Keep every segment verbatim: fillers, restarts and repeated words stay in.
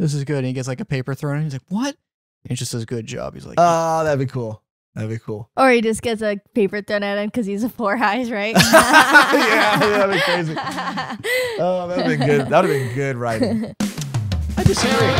this is good. And he gets like a paper thrown in. He's like, what? And it just says, good job. He's like, oh, that'd be cool. That'd be cool. Or he just gets a paper thrown at him because he's a four highs, right? Yeah, that'd be crazy. Oh, that'd be good. That'd be good writing. I disagree.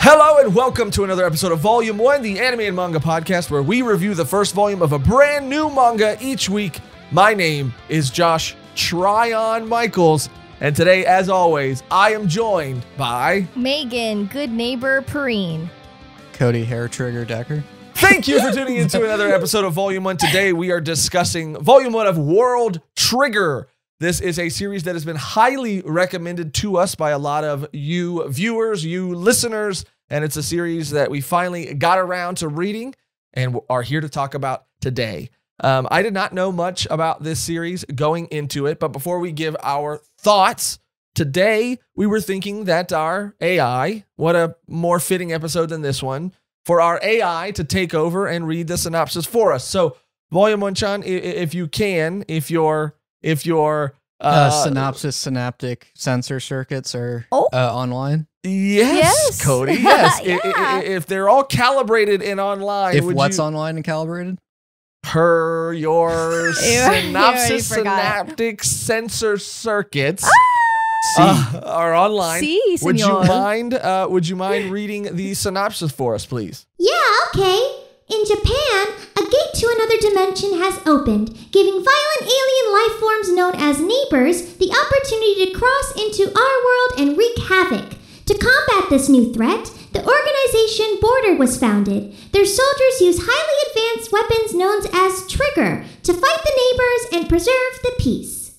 Hello and welcome to another episode of Volume One, the anime and manga podcast, where we review the first volume of a brand new manga each week. My name is Josh Tryon Michaels. And today, as always, I am joined by... Megan, good neighbor, Perrine. Cody, hair trigger, Decker. Thank you for tuning into another episode of Volume One. Today, we are discussing Volume One of World Trigger. This is a series that has been highly recommended to us by a lot of you viewers, you listeners, and it's a series that we finally got around to reading and are here to talk about today. Um, I did not know much about this series going into it, but before we give our thoughts, today we were thinking that our A I, what a more fitting episode than this one, for our A I to take over and read the synopsis for us. So, Volume One, Chan, if you can, if your if your uh, uh, synopsis synaptic sensor circuits are oh. uh, online. Yes, yes, Cody. Yes, yeah. if, if they're all calibrated and online, if would what's you, online and calibrated? Her, your synopsis synaptic sensor circuits ah! uh, are online. Si, would you mind? Uh, would you mind reading the synopsis for us, please? Yeah, okay. In Japan, a gate to another dimension has opened, giving violent alien life forms known as neighbors the opportunity to cross into our world and wreak havoc. To combat this new threat, the organization Border was founded. Their soldiers use highly advanced weapons known as Trigger to fight the neighbors and preserve the peace.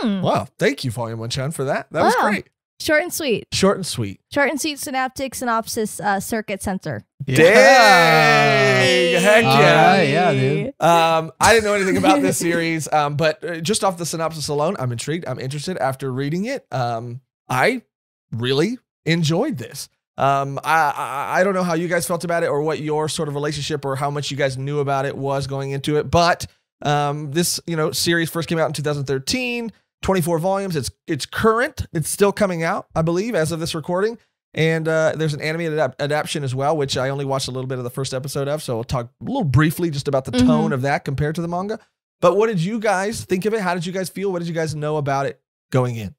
Mm. Wow. Thank you, Volume One, Chan, for that. That wow. was great. Short and sweet. Short and sweet. Short and sweet synaptic synopsis uh, circuit sensor. Yeah. Dang! Heck yeah. Uh, yeah, dude. Um, I didn't know anything about this series, um, but just off the synopsis alone, I'm intrigued. I'm interested after reading it. Um, I really... enjoyed this. Um, I, I I don't know how you guys felt about it or what your sort of relationship or how much you guys knew about it was going into it, but um, this you know series first came out in two thousand thirteen, twenty-four volumes. It's it's current. It's still coming out, I believe, as of this recording. And uh, there's an animated adapt adaptation as well, which I only watched a little bit of the first episode of. So we'll talk a little briefly just about the mm-hmm. tone of that compared to the manga. But what did you guys think of it? How did you guys feel? What did you guys know about it going in?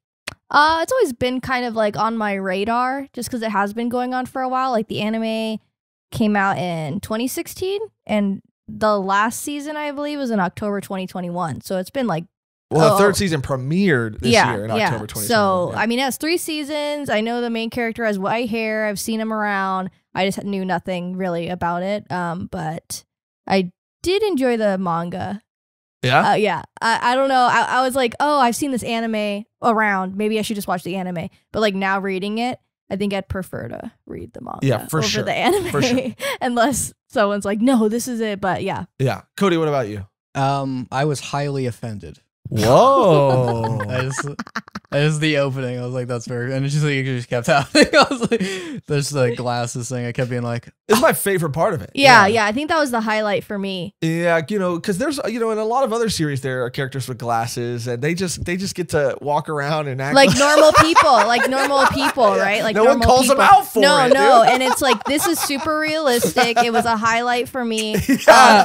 Uh, it's always been kind of like on my radar just because it has been going on for a while. Like the anime came out in twenty sixteen and the last season, I believe, was in October twenty twenty-one. So it's been like... Well, oh, the third season premiered this yeah, year in yeah. October twenty twenty-one. So, yeah. I mean, it has three seasons. I know the main character has white hair. I've seen him around. I just knew nothing really about it. Um, but I did enjoy the manga. Yeah? Uh, yeah. I, I don't know. I, I was like, oh, I've seen this anime around. Maybe I should just watch the anime. But like now reading it, I think I'd prefer to read the manga yeah, for over sure. the anime. For sure. Unless someone's like, no, this is it. But yeah. Yeah. Cody, what about you? Um, I was highly offended. Whoa. I just, that is the opening. I was like, that's very... And it's just like, it just kept happening. I was like, there's the glasses thing. I kept being like... It's my favorite part of it. Yeah, yeah, yeah. I think that was the highlight for me. Yeah, you know, because there's, you know, in a lot of other series, there are characters with glasses, and they just they just get to walk around and act... Like normal people. Like normal people, right? Like no normal one calls people. them out for no, it. No, no. And it's like, this is super realistic. It was a highlight for me. Yeah. Um,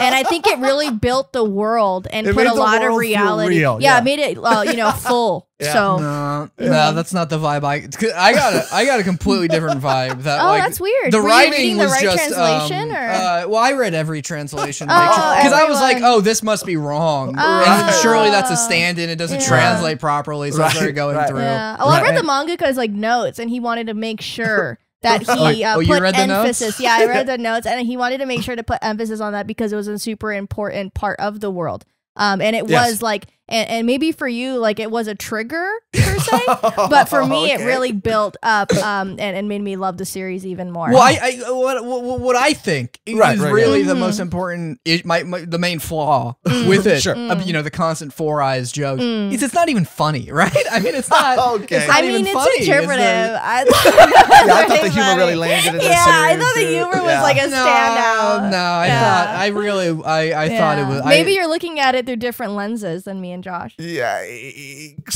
and I think it really built the world and it put a lot of reality... Real. Yeah, yeah, I made it, uh, you know, full. Yeah. So no, yeah. no, that's not the vibe. I I got a I got a completely different vibe. That, oh, like, that's weird. The Were writing was the right just translation, um, or? Uh, well, I read every translation because oh, I was like, oh, this must be wrong. Oh. And surely that's a stand-in. It doesn't yeah. translate properly, so right. I started going right. through. Yeah. Oh, right. I read the manga because like notes, and he wanted to make sure. That he uh, oh, put emphasis. Yeah, I read the notes, and he wanted to make sure to put emphasis on that because it was a super important part of the world. Um, and it yes. was like, and, and maybe for you, like it was a trigger per se, but for me, okay. it really built up um, and, and made me love the series even more. Well, I, I what, what what I think right, is right, really right. the mm-hmm. most important, is my, my the main flaw mm. with it. Sure. Mm. Uh, you know, the constant four eyes joke. Mm. It's, it's not even funny, right? I mean, it's not. okay. It's not I mean, even it's funny. interpretive. It's I, yeah, I thought the humor funny. really landed in this yeah, series. Yeah, I thought the humor was yeah. like a no, standout. No, I yeah. thought I really I, I yeah. thought it was. Maybe I, you're looking at it through different lenses than me and Josh. Yikes.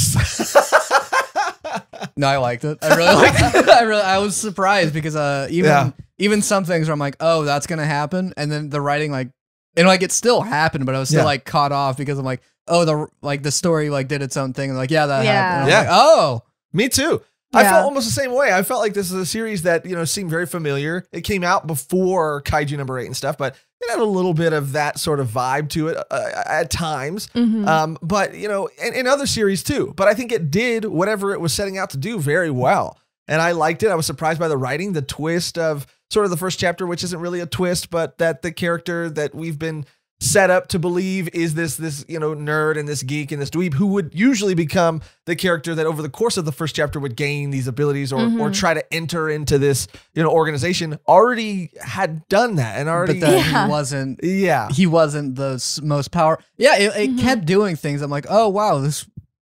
No, I liked it. I really liked it. I really, I was surprised because uh, even yeah. even some things where I'm like, oh, that's gonna happen, and then the writing like, and like it still happened, but I was still yeah. like caught off because I'm like, oh, the like the story like did its own thing, and like yeah, that yeah. happened. Yeah. Like, oh, me too. Yeah. I felt almost the same way. I felt like this is a series that, you know, seemed very familiar. It came out before Kaiju number eight and stuff, but it had a little bit of that sort of vibe to it uh, at times. Mm-hmm. Um, but, you know, and, and other series too. But I think it did whatever it was setting out to do very well. And I liked it. I was surprised by the writing, the twist of sort of the first chapter, which isn't really a twist, but that the character that we've been set up to believe is this this you know nerd and this geek and this dweeb who would usually become the character that over the course of the first chapter would gain these abilities or mm-hmm. or try to enter into this you know organization already had done that and already but then yeah. he wasn't yeah he wasn't the most power yeah it, it mm-hmm. kept doing things. I'm like, oh wow, this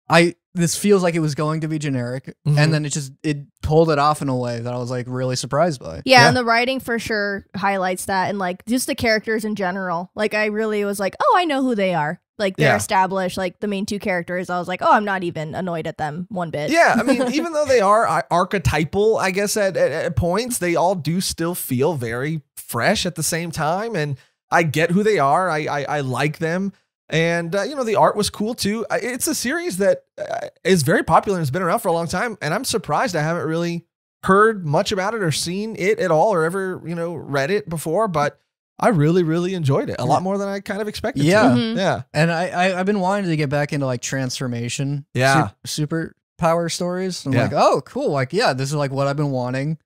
I this feels like it was going to be generic mm-hmm. and then it just it pulled it off in a way that I was like really surprised by. Yeah, yeah, and the writing for sure highlights that, and like just the characters in general. Like I really was like, oh, I know who they are. Like they're yeah. established, like the main two characters. I was like, oh, I'm not even annoyed at them one bit. Yeah, I mean, even though they are archetypal, I guess at, at, at points, they all do still feel very fresh at the same time, and I get who they are. I, I, I like them. And, uh, you know, the art was cool, too. It's a series that uh, is very popular and has been around for a long time. And I'm surprised I haven't really heard much about it or seen it at all or ever, you know, read it before. But I really, really enjoyed it. A lot more than I kind of expected. Yeah. Mm-hmm. Yeah. And I, I, I've been wanting to get back into, like, transformation. Yeah. Super, superpower stories. I'm yeah. like, oh, cool. Like, yeah, this is, like, what I've been wanting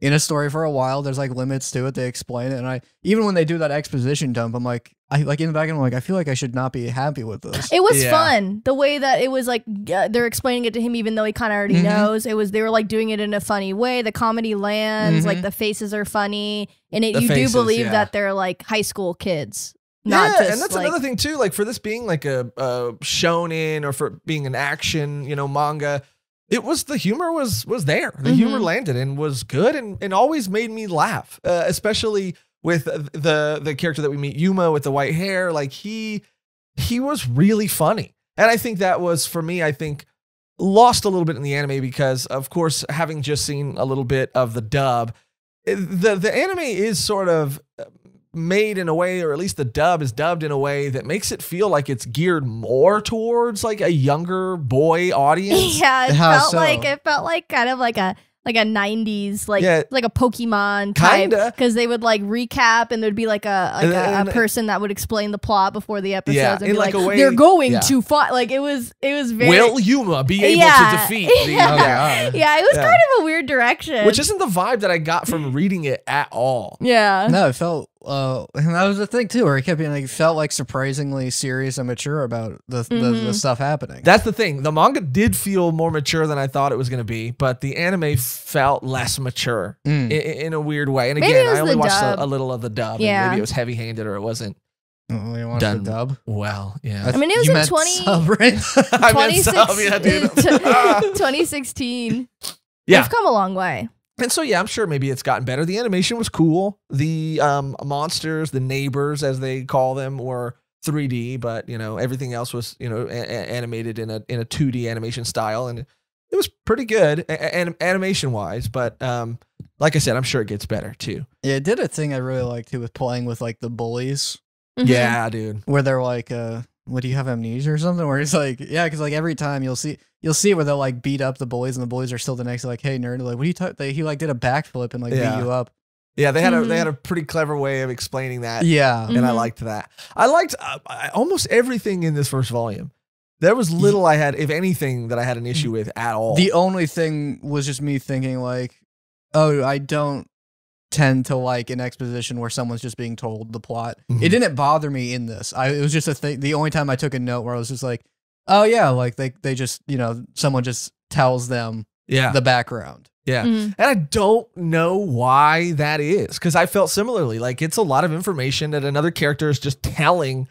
in a story for a while. There's, like, limits to it. They explain it. And I even when they do that exposition dump, I'm like... I, like in the back end, I'm like, I feel like I should not be happy with this. It was yeah. fun. The way that it was like, uh, they're explaining it to him, even though he kind of already mm-hmm. knows. It was, they were like doing it in a funny way. The comedy lands, mm-hmm. like the faces are funny. And it, the you faces, do believe yeah. that they're like high school kids. Not yeah, just, and that's like, another thing too. Like for this being like a, a shonen or for being an action, you know, manga, it was, the humor was, was there. The mm-hmm. humor landed and was good and, and always made me laugh, uh, especially with the the character that we meet, Yuma, with the white hair. Like he he was really funny, and I think that was, for me, I think lost a little bit in the anime because, of course, having just seen a little bit of the dub, the the anime is sort of made in a way, or at least the dub is dubbed in a way that makes it feel like it's geared more towards like a younger boy audience. Yeah, it How felt so? like it felt like kind of like a. Like a nineties, like yeah. like a Pokemon type, because they would like recap and there'd be like a like a, a person that would explain the plot before the episodes. Yeah, and be like, like way, they're going yeah. to fight. Like it was, it was very. Will Yuma be able yeah. to defeat? The, yeah. Okay, right. yeah, it was yeah. kind of a weird direction, which isn't the vibe that I got from reading it at all. Yeah, no, it felt. Uh, and that was the thing too, where it kept being like, felt like surprisingly serious and mature about the, mm-hmm. the the stuff happening. That's the thing. The manga did feel more mature than I thought it was going to be, but the anime felt less mature mm. in, in a weird way. And maybe again, I only watched a, a little of the dub. Yeah. And maybe it was heavy-handed or it wasn't oh, done the dub. Well, yeah. I mean, it was you in twenty sixteen. Yeah, we've come a long way. And so, yeah, I'm sure maybe it's gotten better. The animation was cool. The um, monsters, the neighbors, as they call them, were three D, but, you know, everything else was, you know, a animated in a in a two D animation style. And it was pretty good anim animation-wise. But um, like I said, I'm sure it gets better, too. Yeah, it did a thing I really liked, too, with playing with, like, the bullies. Mm-hmm. Yeah, dude. Where they're like... Uh What, do you have amnesia or something? Where it's like, yeah, because like every time you'll see, you'll see where they'll like beat up the boys, and the boys are still the next. Like, hey, nerd, like, what are you talking? He like did a backflip and like yeah. beat you up. Yeah, they had mm-hmm. a they had a pretty clever way of explaining that. Yeah, and mm-hmm. I liked that. I liked uh, almost everything in this first volume. There was little I had, if anything, that I had an issue with at all. The only thing was just me thinking like, oh, I don't tend to like an exposition where someone's just being told the plot. Mm-hmm. It didn't bother me in this. I, it was just a thing. The only time I took a note where I was just like, oh yeah, like they, they just, you know, someone just tells them yeah. the background. Yeah. Mm-hmm. And I don't know why that is, because I felt similarly. Like it's a lot of information that another character is just telling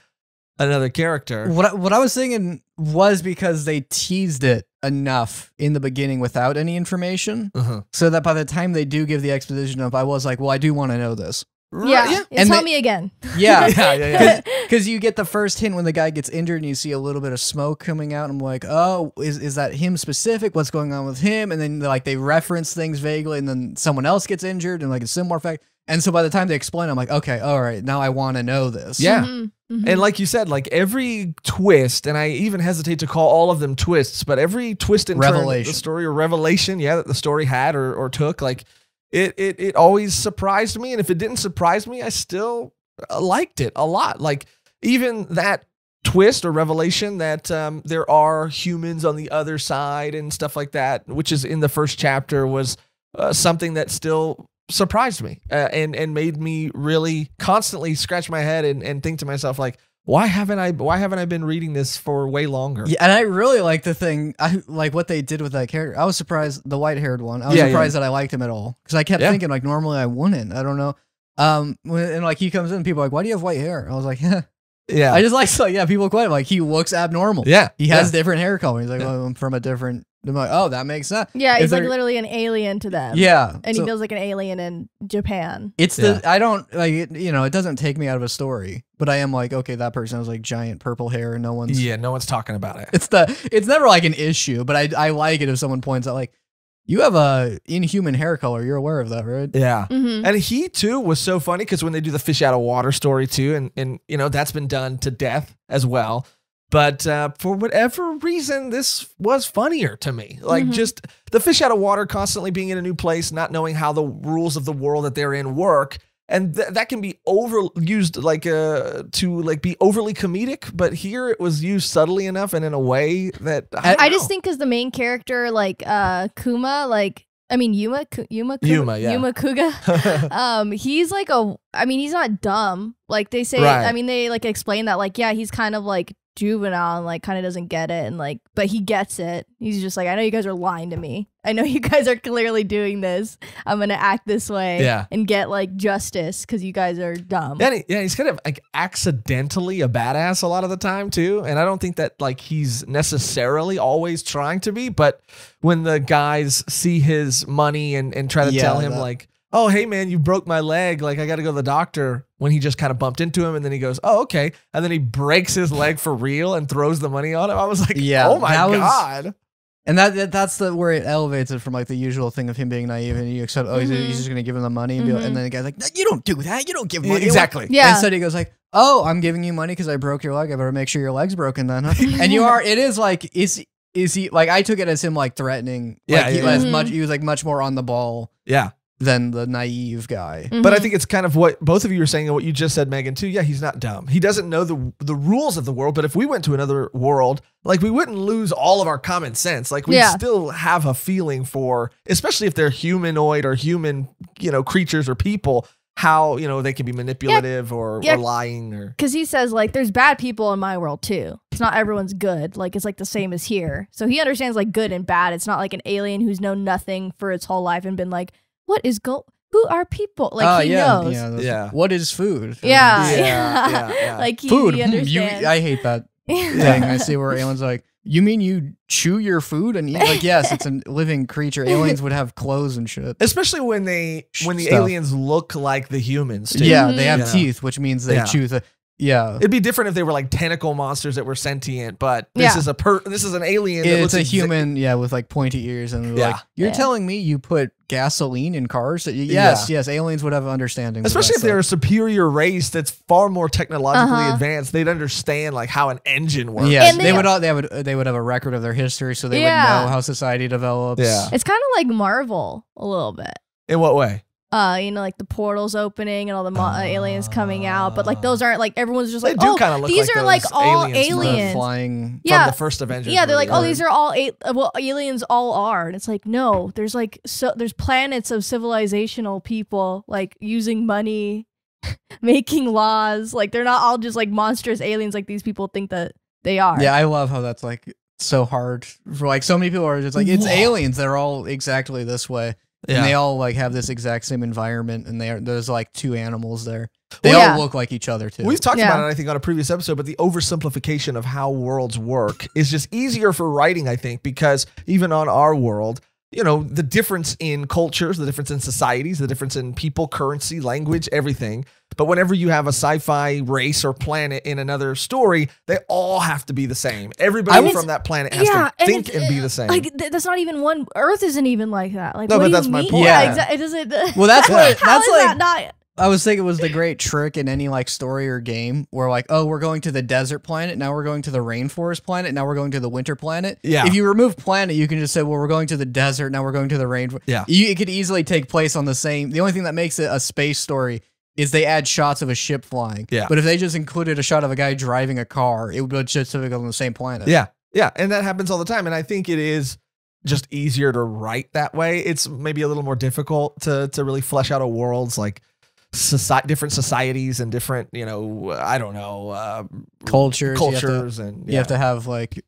another character. What I, what I was thinking was because they teased it enough in the beginning without any information, uh-huh. so that by the time they do give the exposition up, I was like, well, I do want to know this. Yeah, yeah. And tell they, me again. Yeah, yeah, yeah. Because yeah. you get the first hint when the guy gets injured and you see a little bit of smoke coming out. And I'm like, oh, is, is that him specific? What's going on with him? And then like they reference things vaguely and then someone else gets injured and like a similar fact. And so by the time they explain, I'm like, okay, all right, now I want to know this. Yeah. Mm-hmm, mm-hmm. And like you said, like every twist, and I even hesitate to call all of them twists, but every twist and revelation. Turn, the story or revelation, yeah, that the story had or, or took, like, It, it it always surprised me, and if it didn't surprise me, I still liked it a lot. Like, even that twist or revelation that um, there are humans on the other side and stuff like that, which is in the first chapter, was uh, something that still surprised me uh, and, and made me really constantly scratch my head and, and think to myself, like, Why haven't I? Why haven't I been reading this for way longer? Yeah, and I really like the thing. I like what they did with that character. I was surprised, the white-haired one. I was yeah, surprised yeah. that I liked him at all, because I kept yeah. thinking like normally I wouldn't. I don't know. Um, when, and like he comes in, and people are like, "Why do you have white hair?" I was like, "Yeah, yeah." I just like so yeah. People quite like he looks abnormal. Yeah, he has yeah. different hair color. He's like, yeah. well, "I'm from a different." I'm like, "Oh, that makes sense." Yeah, he's like literally an alien to them. Yeah, and so, he feels like an alien in Japan. It's yeah. the I don't like it, you know. It doesn't take me out of a story. But I am like, okay, that person has like giant purple hair and no one's yeah, no one's talking about it. It's the it's never like an issue, but I I like it if someone points out like, you have a inhuman hair color. You're aware of that, right? Yeah. Mm-hmm. And he too was so funny because when they do the fish out of water story too, and and you know that's been done to death as well. But uh, for whatever reason, this was funnier to me. Like mm-hmm. just the fish out of water, constantly being in a new place, not knowing how the rules of the world that they're in work. And th that can be over used like uh, to like be overly comedic, but here it was used subtly enough and in a way that I, I just think because the main character, like uh, Kuma, like I mean Yuma, Yuma, Kuga, Yuma, yeah. Yuma Kuga, um, he's like a, I mean he's not dumb. Like they say, right. I mean they like explain that like yeah he's kind of like juvenile and like kind of doesn't get it and like but he gets it. He's just like, I know you guys are lying to me. I know you guys are clearly doing this. I'm gonna act this way yeah. and get like justice because you guys are dumb. Yeah, he, yeah, he's kind of like accidentally a badass a lot of the time too. And I don't think that like he's necessarily always trying to be, but when the guys see his money and and try to yeah, tell him that. like, oh, hey, man, you broke my leg. Like, I got to go to the doctor, when he just kind of bumped into him. And then he goes, oh, okay. And then he breaks his leg for real and throws the money on him. I was like, yeah, oh, my God. Was, and that, that that's the where it elevates it from, like, the usual thing of him being naive. And you accept, oh, mm-hmm. he's, he's just going to give him the money. And, mm-hmm. be like, and then the guy's like, no, you don't do that. You don't give money. Exactly. Yeah. And instead he goes like, oh, I'm giving you money because I broke your leg. I better make sure your leg's broken then. Huh? And you are, it is like, is is he, like, I took it as him, like, threatening. Yeah. Like, he, yeah. Was mm-hmm. much, he was, like, much more on the ball. Yeah. Than the naive guy. Mm-hmm. But I think it's kind of what both of you are saying and what you just said, Megan, too. Yeah, he's not dumb. He doesn't know the the rules of the world, but if we went to another world, like, we wouldn't lose all of our common sense. Like, we yeah. still have a feeling for, especially if they're humanoid or human, you know, creatures or people, how, you know, they can be manipulative yeah. or, yeah. or lying. Or because he says, like, there's bad people in my world, too. It's not everyone's good. Like, it's, like, the same as here. So he understands, like, good and bad. It's not like an alien who's known nothing for its whole life and been like, what is go? Who are people? Like uh, he yeah, knows. Yeah, yeah. What is food? Yeah. yeah, yeah, yeah, yeah. Like he, food. He understands. You, I hate that thing. I see where aliens are like, you mean you chew your food and eat? Like, yes, it's a living creature. Aliens would have clothes and shit. Especially when they when the Stuff. aliens look like the humans. Too. Yeah, they have yeah. teeth, which means they yeah. chew. The, yeah, it'd be different if they were like tentacle monsters that were sentient, but this yeah. is a per this is an alien. That it's looks a human, yeah, with like pointy ears and yeah. like you're yeah. telling me you put gasoline in cars. That you, yes, yeah. yes, aliens would have understanding, especially if they're a superior race that's far more technologically uh-huh. advanced. They'd understand like how an engine works. Yeah, they, they would. They would. They would have a record of their history, so they yeah. would know how society develops. Yeah, it's kind of like Marvel a little bit. In what way? Uh, you know, like the portals opening and all the uh, aliens coming out, but like those aren't like everyone's just like, oh, kinda look these like are like all aliens, aliens. flying yeah. from the first Avengers. Yeah, they're really like, hard. oh, these are all eight. Well, aliens all are, and it's like, no, there's like so there's planets of civilizational people like using money, making laws. Like they're not all just like monstrous aliens like these people think that they are. Yeah, I love how that's like so hard for like so many people are just like it's yeah. aliens. They're all exactly this way. Yeah. And they all like have this exact same environment, and they are, there's like two animals there. They well, all yeah. look like each other too. We've talked yeah. about it, I think, on a previous episode, but the oversimplification of how worlds work is just easier for writing, I think, because even on our world, you know, the difference in cultures, the difference in societies, the difference in people, currency, language, everything. But whenever you have a sci-fi race or planet in another story, they all have to be the same. Everybody was, from that planet has yeah, to and think and be the same. Like th that's not even one. Earth isn't even like that. Like, no, what but do that's you my mean? Point. Yeah, yeah. Exactly. It doesn't. Well, that's what. How that's is like, that not? I was thinking it was the great trick in any like story or game where like, oh, we're going to the desert planet. Now we're going to the rainforest planet. Now we're going to the winter planet. Yeah. If you remove planet, you can just say, well, we're going to the desert. Now we're going to the rainforest. Yeah. You, it could easily take place on the same. The only thing that makes it a space story is they add shots of a ship flying. Yeah. But if they just included a shot of a guy driving a car, it would be just typical on the same planet. Yeah. Yeah. And that happens all the time. And I think it is just easier to write that way. It's maybe a little more difficult to, to really flesh out a world's like, Soci different societies and different, you know, I don't know, uh, cultures, cultures, you to, and yeah. you have to have like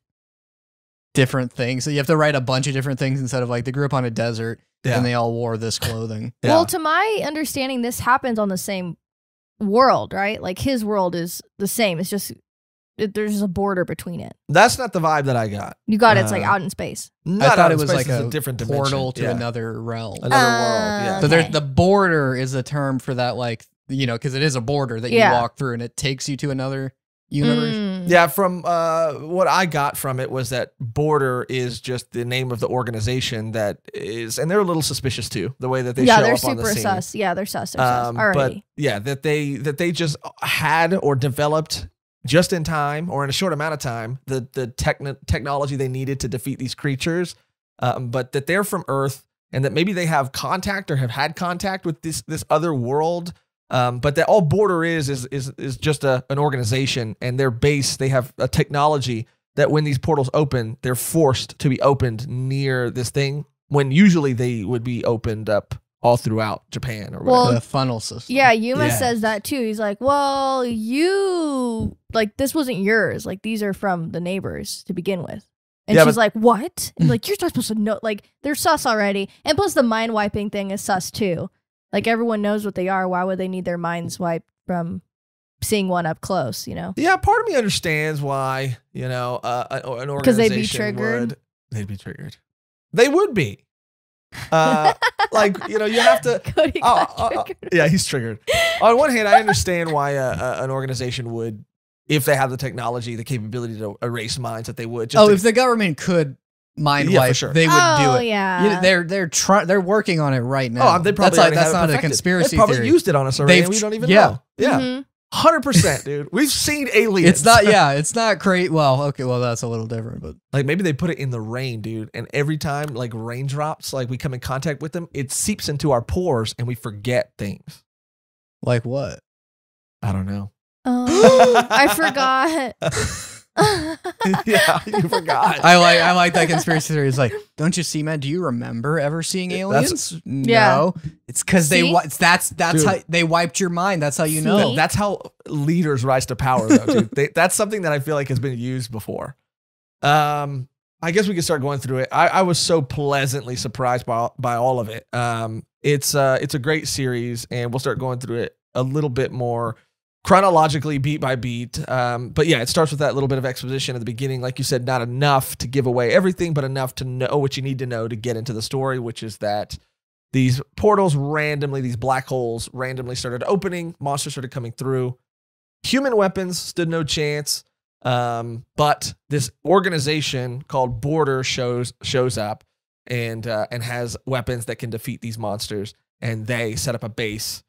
different things. So you have to write a bunch of different things instead of like they grew up on a desert yeah. and they all wore this clothing. Yeah. Well, to my understanding, this happens on the same world, right? Like his world is the same. It's just it, there's a border between it. That's not the vibe that I got. You got uh, it's like out in space. Not I thought it was space, like a, a different portal dimension. to yeah. another realm, another uh, world. Yeah. So okay. the border is a term for that, like you know, because it is a border that yeah. you walk through and it takes you to another universe. Mm. Yeah, from uh, what I got from it was that Border is just the name of the organization that is, and they're a little suspicious too, the way that they yeah, show up on the scene. Yeah, they're super sus. Yeah, they're sus. They're um, sus. Alrighty. But yeah, that they that they just had or developed. Just in time or in a short amount of time, the, the techn technology they needed to defeat these creatures, um, but that they're from Earth and that maybe they have contact or have had contact with this, this other world. Um, but that all Border is, is, is, is just a, an organization and their base, they have a technology that when these portals open, they're forced to be opened near this thing when usually they would be opened up all throughout Japan or whatever. Well, the funnel system. Yeah, Yuma yeah. says that too. He's like, well, you, like, this wasn't yours. Like, these are from the neighbors to begin with. And yeah, she's like, what? Like, you're not supposed to know. Like, they're sus already. And plus the mind wiping thing is sus too. Like, everyone knows what they are. Why would they need their minds wiped from seeing one up close, you know? Yeah, part of me understands why, you know, uh, an organization Because they'd be triggered. Would, they'd be triggered. They would be. uh like you know you have to Cody uh, uh, yeah he's triggered. On one hand I understand why a, a, an organization would, if they have the technology, the capability to erase minds, that they would just oh to, if the government could mind yeah, wipe sure. they would oh, do it yeah you know, they're they're trying they're working on it right now. Oh, they probably that's, like, that's not a conspiracy they probably theory. Used it on us already and we don't even yeah. know yeah mm-hmm. one hundred percent, dude. We've seen aliens. It's not, yeah, it's not great. Well, okay, well, that's a little different, but like maybe they put it in the rain, dude. And every time, like raindrops, like we come in contact with them, it seeps into our pores and we forget things. Like what? I don't know. Oh, I forgot. Yeah, you forgot. I like, I like that conspiracy theory. It's like, don't you see, man? Do you remember ever seeing aliens? That's, no. Yeah. It's because they that's that's dude. How they wiped your mind. That's how you see? know. That's how leaders rise to power, though, dude. They, that's something that I feel like has been used before. Um, I guess we could start going through it. I, I was so pleasantly surprised by by all of it. Um, it's uh, it's a great series, and we'll start going through it a little bit more chronologically, beat by beat. Um, but yeah, it starts with that little bit of exposition at the beginning, like you said, not enough to give away everything, but enough to know what you need to know to get into the story, which is that these portals randomly, these black holes randomly started opening. Monsters started coming through. Human weapons stood no chance. Um, but this organization called Border shows shows up and uh, and has weapons that can defeat these monsters. And they set up a base.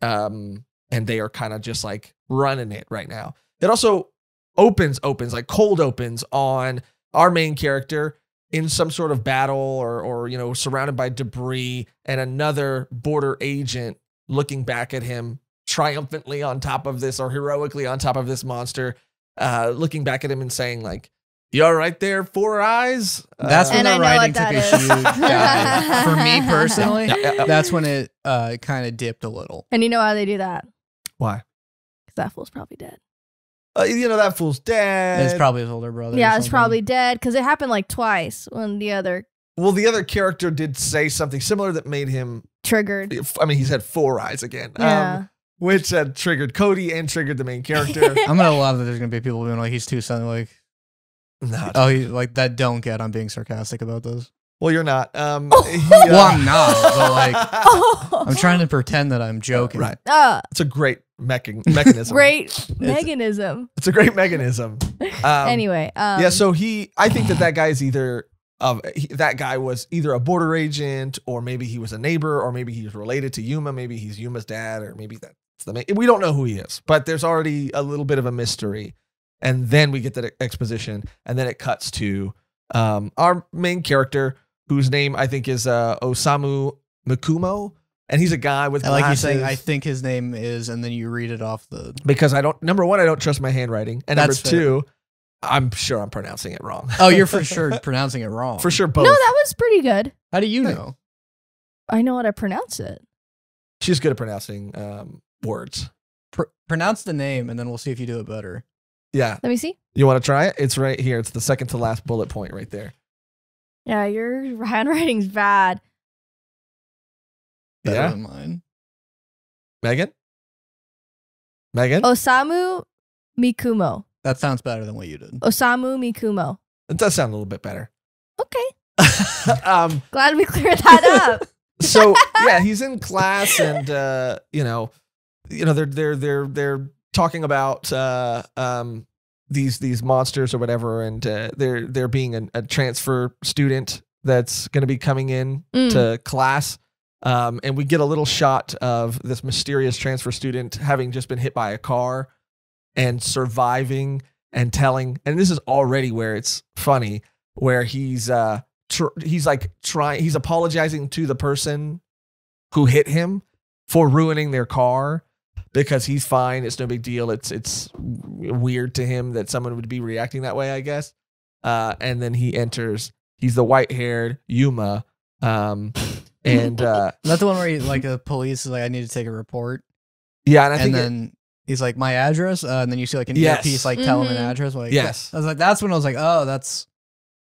Um, and they are kind of just like running it right now. It also opens opens like cold opens on our main character in some sort of battle or, or, you know, surrounded by debris, and another Border agent looking back at him triumphantly on top of this, or heroically on top of this monster, uh, looking back at him and saying like, "You're right there, four eyes." That's uh, when the writing took a huge dive. For me personally, yeah, yeah, yeah. that's when it uh, kind of dipped a little. And you know how they do that? Why? Because that fool's probably dead. Uh, you know, that fool's dead. It's probably his older brother. Yeah, it's probably dead because it happened like twice when the other. Well, the other character did say something similar that made him triggered. I mean, he said four eyes again. Yeah. Um, which uh, triggered Cody and triggered the main character. I'm going to love that there's going to be people being like, he's too something like. No, oh, you, like that don't get I'm being sarcastic about this. Well, you're not. Um, oh. he, uh, well, I'm not. But like, oh. I'm trying to pretend that I'm joking. Right. Uh, it's a great mechan mechanism. Great it's, mechanism. It's a great mechanism. Um, anyway. Um, yeah. So he, I think that that guy is either, um, he, that guy was either a border agent, or maybe he was a neighbor, or maybe he's related to Yuma. Maybe he's Yuma's dad, or maybe that's the. We don't know who he is, but there's already a little bit of a mystery, and then we get that exposition, and then it cuts to um, our main character, whose name I think is uh, Osamu Mikumo, and he's a guy with glasses. I like you saying, I think his name is, and then you read it off the... Because I don't... Number one, I don't trust my handwriting, and That's number two, fair. I'm sure I'm pronouncing it wrong. Oh, you're for sure pronouncing it wrong. For sure both. No, that was pretty good. How do you know? I know how to pronounce it. She's good at pronouncing um, words. Pr pronounce the name, and then we'll see if you do it better. Yeah. Let me see. You want to try it? It's right here. It's the second to last bullet point right there. Yeah, your handwriting's bad. Better yeah. than mine. Megan? Megan? Osamu Mikumo. That sounds better than what you did. Osamu Mikumo. It does sound a little bit better. Okay. um, Glad we cleared that up. So, yeah, he's in class and, uh, you know, you know, they're, they're, they're, they're talking about, uh, um, these these monsters or whatever, and uh, they're they're being a, a transfer student that's going to be coming in mm. to class, um, and we get a little shot of this mysterious transfer student having just been hit by a car and surviving and telling. And this is already where it's funny, where he's uh tr he's like trying he's apologizing to the person who hit him for ruining their car. Because he's fine, it's no big deal. It's it's weird to him that someone would be reacting that way, I guess. Uh, and then he enters. He's the white-haired Yuma, um, and uh, not the one where he, like the police is like, "I need to take a report." Yeah, and I and think then it, he's like, "My address," uh, and then you see like an yes. earpiece like mm-hmm. tell him an address. Like, yes, I was like, that's when I was like, "Oh, that's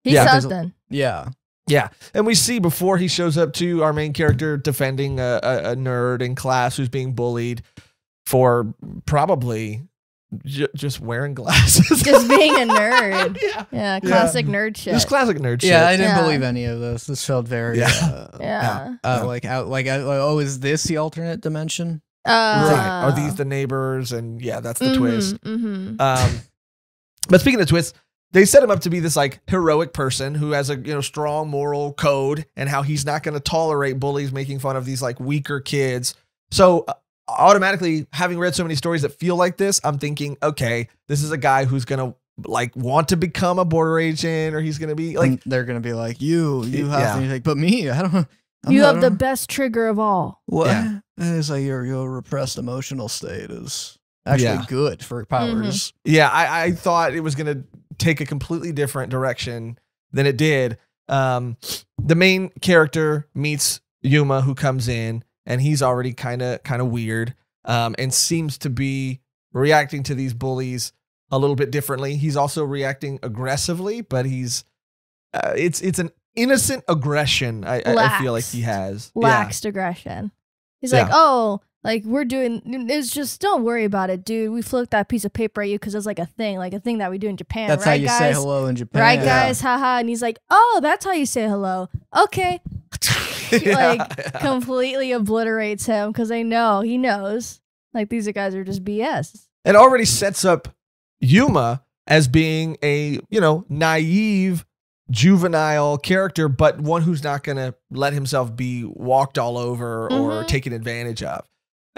he's yeah, something." Yeah. Yeah, and we see before he shows up to our main character defending a, a, a nerd in class who's being bullied. For probably j just wearing glasses. Just being a nerd. yeah. yeah, classic yeah. nerd shit. Just classic nerd shit. Yeah, I didn't yeah. believe any of this. This felt very... Yeah. Uh, yeah. Uh, yeah. Like, out, like, oh, is this the alternate dimension? Uh, right. Are these the neighbors? And yeah, that's the mm-hmm, twist. Mm-hmm. Um, but speaking of twists, they set him up to be this like heroic person who has a you know strong moral code and how he's not going to tolerate bullies making fun of these like weaker kids. So... automatically, having read so many stories that feel like this, I'm thinking, okay, this is a guy who's gonna like want to become a border agent, or he's gonna be like, and they're gonna be like, you, you have, yeah. and you're like, but me, I don't know. You have the best trigger of all. What? Yeah. It's like your your repressed emotional state is actually yeah. good for powers. Mm-hmm. Yeah, I, I thought it was gonna take a completely different direction than it did. Um, the main character meets Yuma, who comes in. And he's already kind of kind of weird um, and seems to be reacting to these bullies a little bit differently. He's also reacting aggressively, but he's uh, it's it's an innocent aggression. I, I feel like he has laxed yeah. aggression. He's yeah. like, oh, like we're doing. It's just don't worry about it, dude. We flipped that piece of paper at you because it's like a thing, like a thing that we do in Japan. That's right, how you guys? say hello in Japan, right, yeah. guys? Haha. And he's like, oh, that's how you say hello. Okay. She, like yeah, yeah. completely obliterates him because they know he knows like these guys are just B S. It already sets up Yuma as being a you know naive juvenile character, but one who's not gonna let himself be walked all over or mm-hmm. taken advantage of.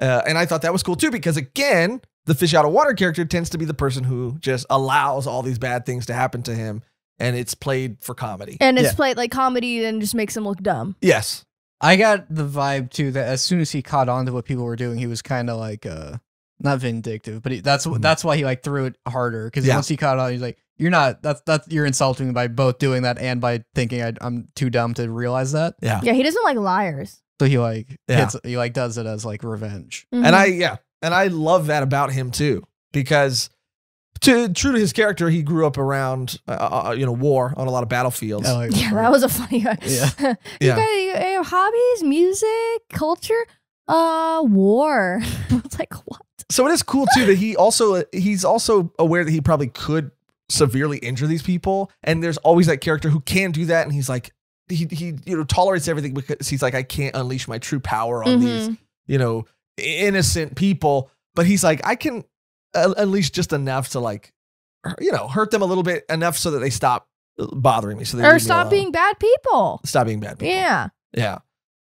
Uh, and I thought that was cool too, because again, the fish out of water character tends to be the person who just allows all these bad things to happen to him. And it's played for comedy. And it's yeah. played like comedy and just makes him look dumb. Yes. I got the vibe, too, that as soon as he caught on to what people were doing, he was kind of like, uh, not vindictive, but he, that's mm-hmm. that's why he like threw it harder. Because yeah. once he caught on, he's like, you're not, that's, that's, you're insulting me by both doing that and by thinking I, I'm too dumb to realize that. Yeah. Yeah, he doesn't like liars. So he like, yeah. hits, he like does it as like revenge. Mm-hmm. And I, yeah. And I love that about him, too, because... To, true to his character, he grew up around, uh, you know, war on a lot of battlefields. Yeah, like, yeah that was a funny one. Yeah. you yeah. guys you have hobbies, music, culture, uh, war. It's like, what? So it is cool, too, that he also, he's also aware that he probably could severely injure these people. And there's always that character who can do that. And he's like, he he you know tolerates everything because he's like, I can't unleash my true power on mm-hmm. these you know innocent people, but he's like, I can unleash just enough to like you know hurt them a little bit enough so that they stop bothering me, so they or stop being bad people. Stop being bad people. Yeah, yeah.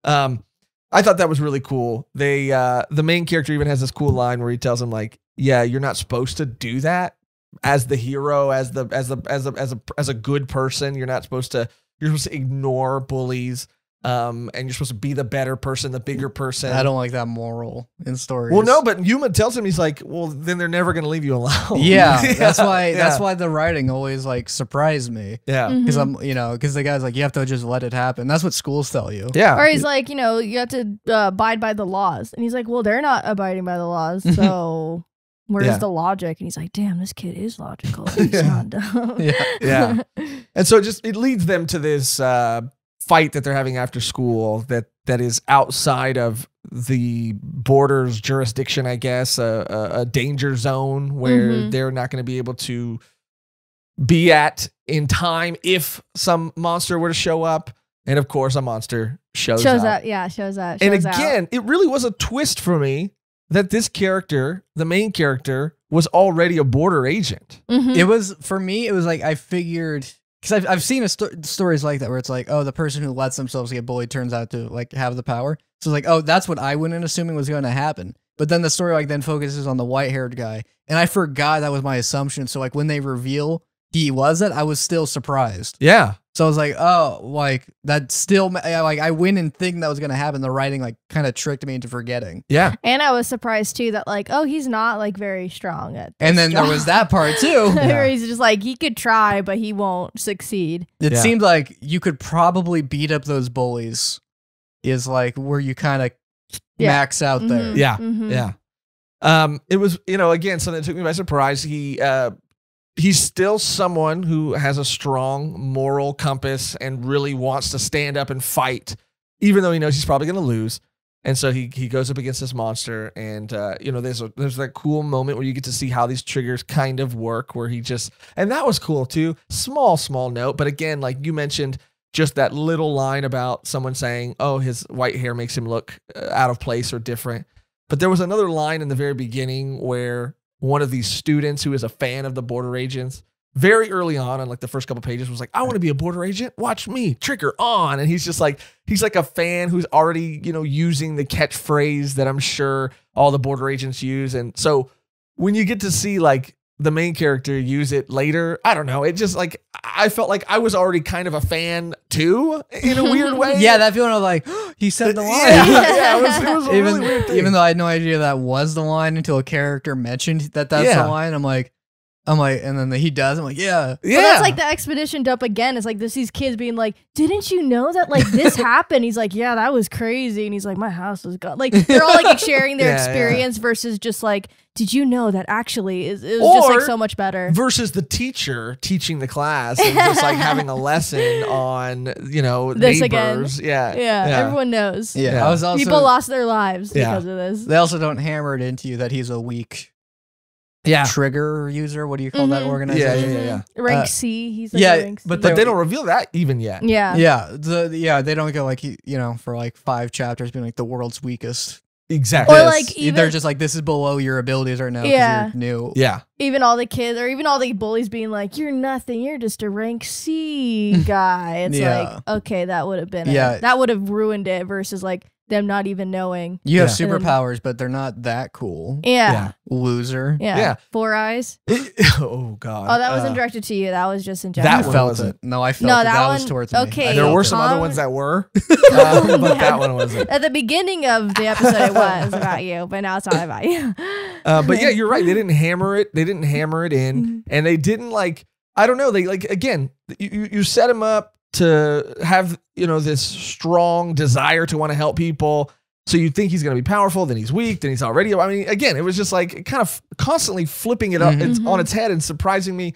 Um, I thought that was really cool. They uh, the main character even has this cool line where he tells him like, "Yeah, you're not supposed to do that as the hero, as the as the as a as a as a good person. You're not supposed to. You're supposed to ignore bullies." Um, and you're supposed to be the better person, the bigger person. I don't like that moral in stories. Well, no, but Yuma tells him, he's like, well, then they're never going to leave you alone. Yeah, yeah, that's why. Yeah. That's why the writing always like surprised me. Yeah, because mm-hmm. I'm, you know, because the guy's like, you have to just let it happen. That's what schools tell you. Yeah, or he's like, you know, you have to uh, abide by the laws, and he's like, well, they're not abiding by the laws, so where's yeah. the logic? And he's like, damn, this kid is logical. He's yeah. not dumb. Yeah, yeah. And so it just it leads them to this. Uh, fight that they're having after school that that is outside of the border's jurisdiction, I guess, a, a, a danger zone where mm-hmm. they're not going to be able to be at in time if some monster were to show up. And of course, a monster shows, shows up. up. Yeah, shows up. Shows and again, out. It really was a twist for me that this character, the main character, was already a border agent. Mm-hmm. It was, for me, it was like I figured... Because I've, I've seen a st stories like that where it's like, oh, the person who lets themselves get bullied turns out to like have the power. So it's like, oh, that's what I wouldn't assuming was going to happen. But then the story like then focuses on the white haired guy. And I forgot that was my assumption. So like when they reveal he was that, I was still surprised. Yeah. So I was like, oh, like that still like I went and thinking that was going to happen. The writing like kind of tricked me into forgetting. Yeah. And I was surprised, too, that like, oh, he's not like very strong at. And then job. There was that part, too, yeah. where he's just like he could try, but he won't succeed. It yeah. seemed like you could probably beat up those bullies is like where you kind of yeah. max out mm-hmm. there. Yeah. Mm-hmm. Yeah. Um, it was, you know, again, something that took me by surprise. He uh He's still someone who has a strong moral compass and really wants to stand up and fight, even though he knows he's probably going to lose. And so he, he goes up against this monster. And, uh, you know, there's a, there's that cool moment where you get to see how these triggers kind of work, where he just, and that was cool too. Small, small note. But again, like you mentioned, just that little line about someone saying, oh, his white hair makes him look out of place or different. But there was another line in the very beginning where one of these students who is a fan of the border agents very early on, on like the first couple pages, was like, I want to be a border agent. Watch me, trigger on. And he's just like, he's like a fan who's already, you know, using the catchphrase that I'm sure all the border agents use. And so when you get to see like the main character use it later, I don't know. It just like, I felt like I was already kind of a fan too, in a weird way. Yeah, that feeling of like, oh, he said the line. Yeah, yeah, it was, it was a even, really weird thing. Even though I had no idea that was the line until a character mentioned that that's yeah. the line. I'm like, I'm like, and then the, he does. I'm like, yeah. Yeah. Well, that's like the expedition dump again. It's like, there's these kids being like, didn't you know that like this happened? He's like, yeah, that was crazy. And he's like, my house was gone. Like, they're all like sharing their yeah, experience yeah. versus just like, did you know that actually is it, it was just like so much better versus the teacher teaching the class and just like having a lesson on, you know, this neighbors. Again. Yeah. Yeah. Yeah. Everyone knows. Yeah. yeah. I was also, people lost their lives yeah. because of this. They also don't hammer it into you that he's a weak Yeah, trigger user. What do you call mm-hmm. that organization? Yeah, yeah, yeah. yeah. Rank uh, C. He's like yeah, rank C. but but they don't reveal that even yet. Yeah, yeah, the, yeah. They don't go like you know for like five chapters being like the world's weakest. Exactly. Or like even, they're just like this is below your abilities right now. Yeah, you're new. Yeah. Even all the kids or even all the bullies being like you're nothing. You're just a rank C guy. It's yeah. like okay, that would have been yeah. it. That would have ruined it versus like them not even knowing you have yeah. superpowers, but they're not that cool. Yeah, yeah. Loser. Yeah. yeah, four eyes. Oh god. Oh, that wasn't uh, directed to you. That was just in general. That one felt wasn't. It. No, I felt no, it. That, that one, was towards okay, me. Okay, there were some um, other ones that were, uh, but that one wasn't. At the beginning of the episode, it was about you, but now it's not about you. uh, but yeah, you're right. They didn't hammer it. They didn't hammer it in, and they didn't like. I don't know. They like again. You you set them up to have, you know, this strong desire to want to help people. So you think he's going to be powerful, then he's weak, then he's already, I mean, again, it was just like kind of constantly flipping it up mm-hmm. it's on its head and surprising me.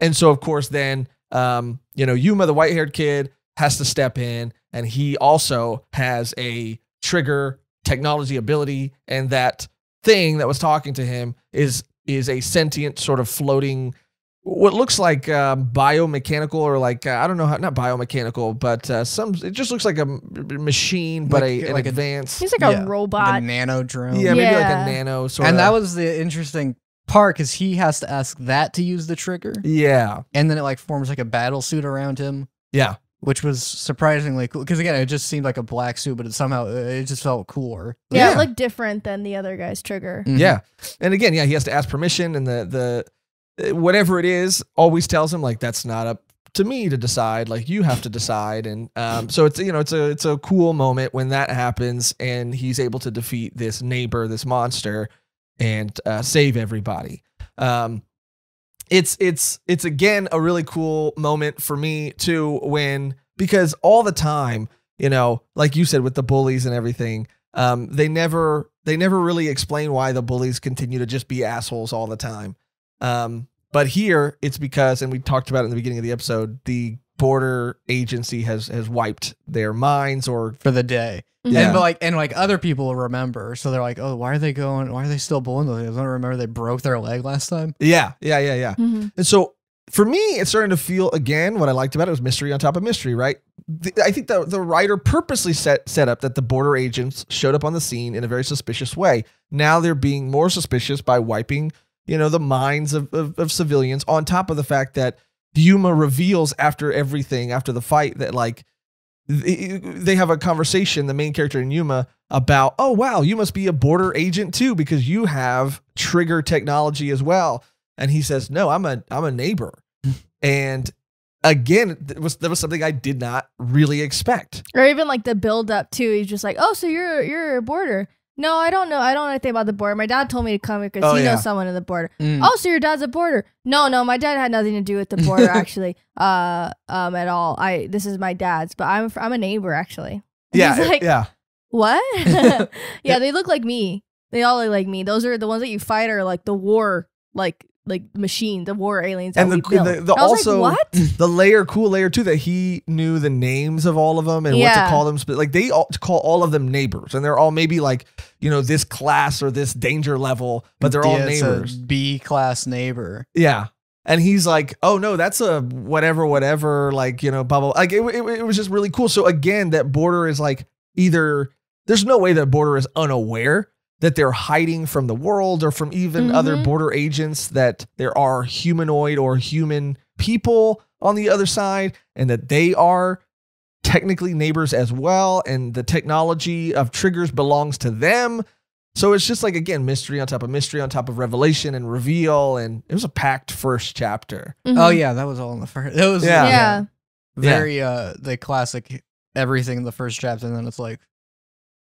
And so, of course, then, um, you know, Yuma, the white-haired kid, has to step in, and he also has a trigger technology ability, and that thing that was talking to him is is a sentient sort of floating what looks like uh, biomechanical or like, uh, I don't know how, not biomechanical, but uh, some, it just looks like a machine, but like, a, an like advanced. He's like a yeah, robot. Like a nano drone. Yeah, yeah, maybe like a nano sort and of. And that was the interesting part, because he has to ask that to use the trigger. Yeah. And then it like forms like a battle suit around him. Yeah. Which was surprisingly cool. Because again, it just seemed like a black suit, but it somehow, it just felt cooler. Yeah, yeah. It looked different than the other guy's trigger. Mm-hmm. Yeah. And again, yeah, he has to ask permission, and the, the, whatever it is always tells him like, that's not up to me to decide, like you have to decide. And um so it's, you know, it's a it's a cool moment when that happens and he's able to defeat this neighbor, this monster, and uh save everybody. um it's it's it's again a really cool moment for me too, when, because all the time, you know, like you said with the bullies and everything, um they never they never really explain why the bullies continue to just be assholes all the time. Um, but here it's because, and we talked about it in the beginning of the episode, the border agency has, has wiped their minds or for the day. Mm-hmm. Yeah. And but like, and like other people remember. So they're like, oh, why are they going? Why are they still bullying those? I don't remember. They broke their leg last time. Yeah. Yeah. Yeah. Yeah. Mm-hmm. And so for me, it's starting to feel again, what I liked about it was mystery on top of mystery, right? The, I think the, the writer purposely set, set up that the border agents showed up on the scene in a very suspicious way. Now they're being more suspicious by wiping, you know, the minds of, of, of civilians, on top of the fact that Yuma reveals after everything, after the fight, that like th they have a conversation, the main character in Yuma, about, oh, wow, you must be a border agent too, because you have trigger technology as well. And he says, no, I'm a, I'm a neighbor. And again, it was, that was something I did not really expect. Or even like the build up too. He's just like, oh, so you're, you're a border. No, I don't know. I don't know anything about the border. My dad told me to come here because oh, he yeah. knows someone in the border. Mm. Oh, so your dad's a border? No, no, my dad had nothing to do with the border actually, uh, um, at all. I this is my dad's, but I'm I'm a neighbor actually. And yeah, he's like, yeah. What? Yeah, they look like me. They all look like me. Those are the ones that you fight are like the war, like like machine, the war aliens. And that the, we built. the, the and also like, what? The layer, cool layer too, that he knew the names of all of them and yeah. what to call them. Like they all call all of them neighbors, and they're all maybe like, you know, this class or this danger level, but they're yeah, all neighbors. B class neighbor. Yeah. And he's like, oh no, that's a whatever, whatever. Like, you know, bubble. Like it, it, it was just really cool. So again, that border is like either there's no way that border is unaware that they're hiding from the world or from even mm-hmm. other border agents, that there are humanoid or human people on the other side, and that they are technically neighbors as well. And the technology of triggers belongs to them. So it's just like, again, mystery on top of mystery on top of revelation and reveal. And it was a packed first chapter. Mm-hmm. Oh yeah. That was all in the first. It was yeah. yeah. very, yeah. uh, the classic everything in the first chapter. And then it's like,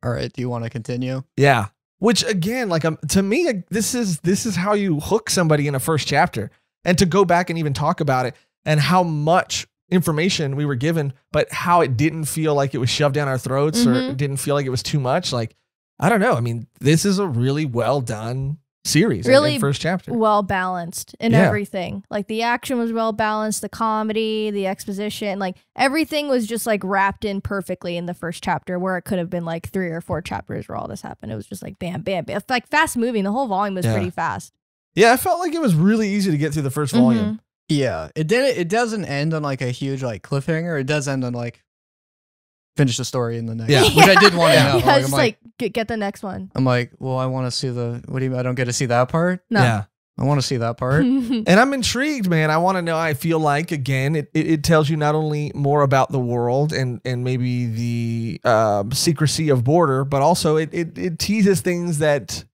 all right, do you want to continue? Yeah. Which again, like um, to me, this is this is how you hook somebody in a first chapter, and to go back and even talk about it and how much information we were given, but how it didn't feel like it was shoved down our throats mm-hmm. or it didn't feel like it was too much. Like, I don't know. I mean, this is a really well done series. Really in, in first chapter. Well balanced in yeah. everything. Like the action was well balanced, the comedy, the exposition, like everything was just like wrapped in perfectly in the first chapter, where it could have been like three or four chapters where all this happened. It was just like bam, bam, bam. It's like fast moving. The whole volume was yeah. pretty fast. Yeah, I felt like it was really easy to get through the first volume. Mm-hmm. Yeah. It did it doesn't end on like a huge like cliffhanger. It does end on like finish the story in the next yeah. yeah. which I did want to know. Yeah, like, just I'm like, like get, get the next one. I'm like, well, I want to see the, what do you mean? I don't get to see that part? No. Yeah. I want to see that part. And I'm intrigued, man. I want to know. I feel like, again, it, it, it tells you not only more about the world and, and maybe the uh, secrecy of border, but also it, it, it teases things that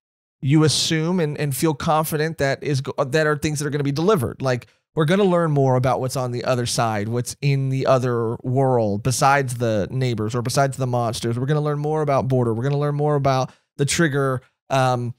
you assume and, and feel confident that is that are things that are going to be delivered. Like, we're going to learn more about what's on the other side, what's in the other world besides the neighbors or besides the monsters. We're going to learn more about border. We're going to learn more about the trigger um,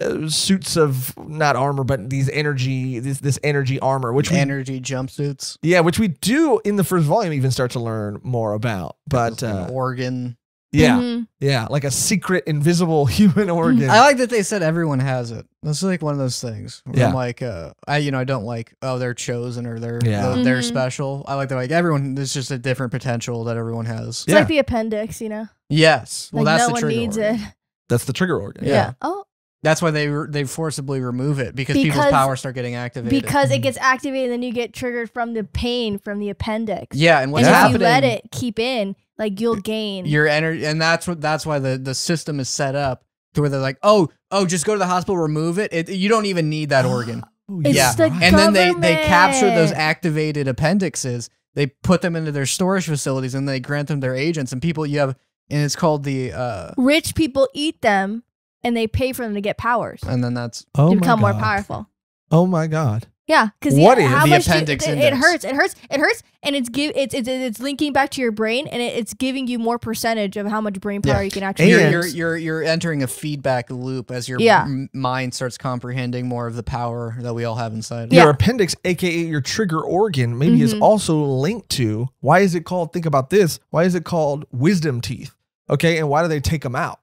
uh, suits of not armor, but these energy, this, this energy armor, which we, energy jumpsuits. Yeah. Which we do in the first volume even start to learn more about, but uh, organ. Yeah. Mm-hmm. Yeah. Like a secret, invisible human organ. I like that they said everyone has it. That's like one of those things where yeah. I'm like, uh, I, you know, I don't like, oh, they're chosen or they're, yeah. they're, they're mm-hmm. special. I like that. Like everyone, there's just a different potential that everyone has. It's yeah. like the appendix, you know? Yes. Well, like that's no the one trigger needs organ. It. That's the trigger organ. Yeah. yeah. Oh, That's why they they forcibly remove it, because, because people's powers start getting activated. Because it gets activated, and then you get triggered from the pain from the appendix. Yeah, and what's and happening? If you let it keep in, like you'll gain your energy, and that's what that's why the the system is set up to where they're like, oh, oh, just go to the hospital, remove it. it you don't even need that organ. It's yeah, the and government. then they they capture those activated appendixes. They put them into their storage facilities, and they grant them their agents and people. You have, and it's called the uh, rich people eat them. And they pay for them to get powers, and then that's oh to become god. more powerful. Oh my god! Yeah, because what is the appendix? You, it, it hurts. It hurts. It hurts, and it's give it's it's, it's linking back to your brain, and it, it's giving you more percentage of how much brain power yeah. you can actually. You're, you're you're you're entering a feedback loop as your yeah. mind starts comprehending more of the power that we all have inside. Yeah. Your appendix, aka your trigger organ, maybe mm-hmm. is also linked to. Why is it called? Think about this. Why is it called wisdom teeth? Okay, and why do they take them out?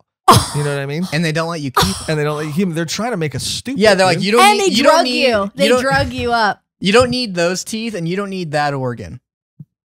You know what I mean? And they don't let you keep them. And they don't let you keep them. They're trying to make us stupid. Yeah, they're like, you don't and need- And they you drug don't need, you. They you drug you up. You don't need those teeth, and you don't need that organ.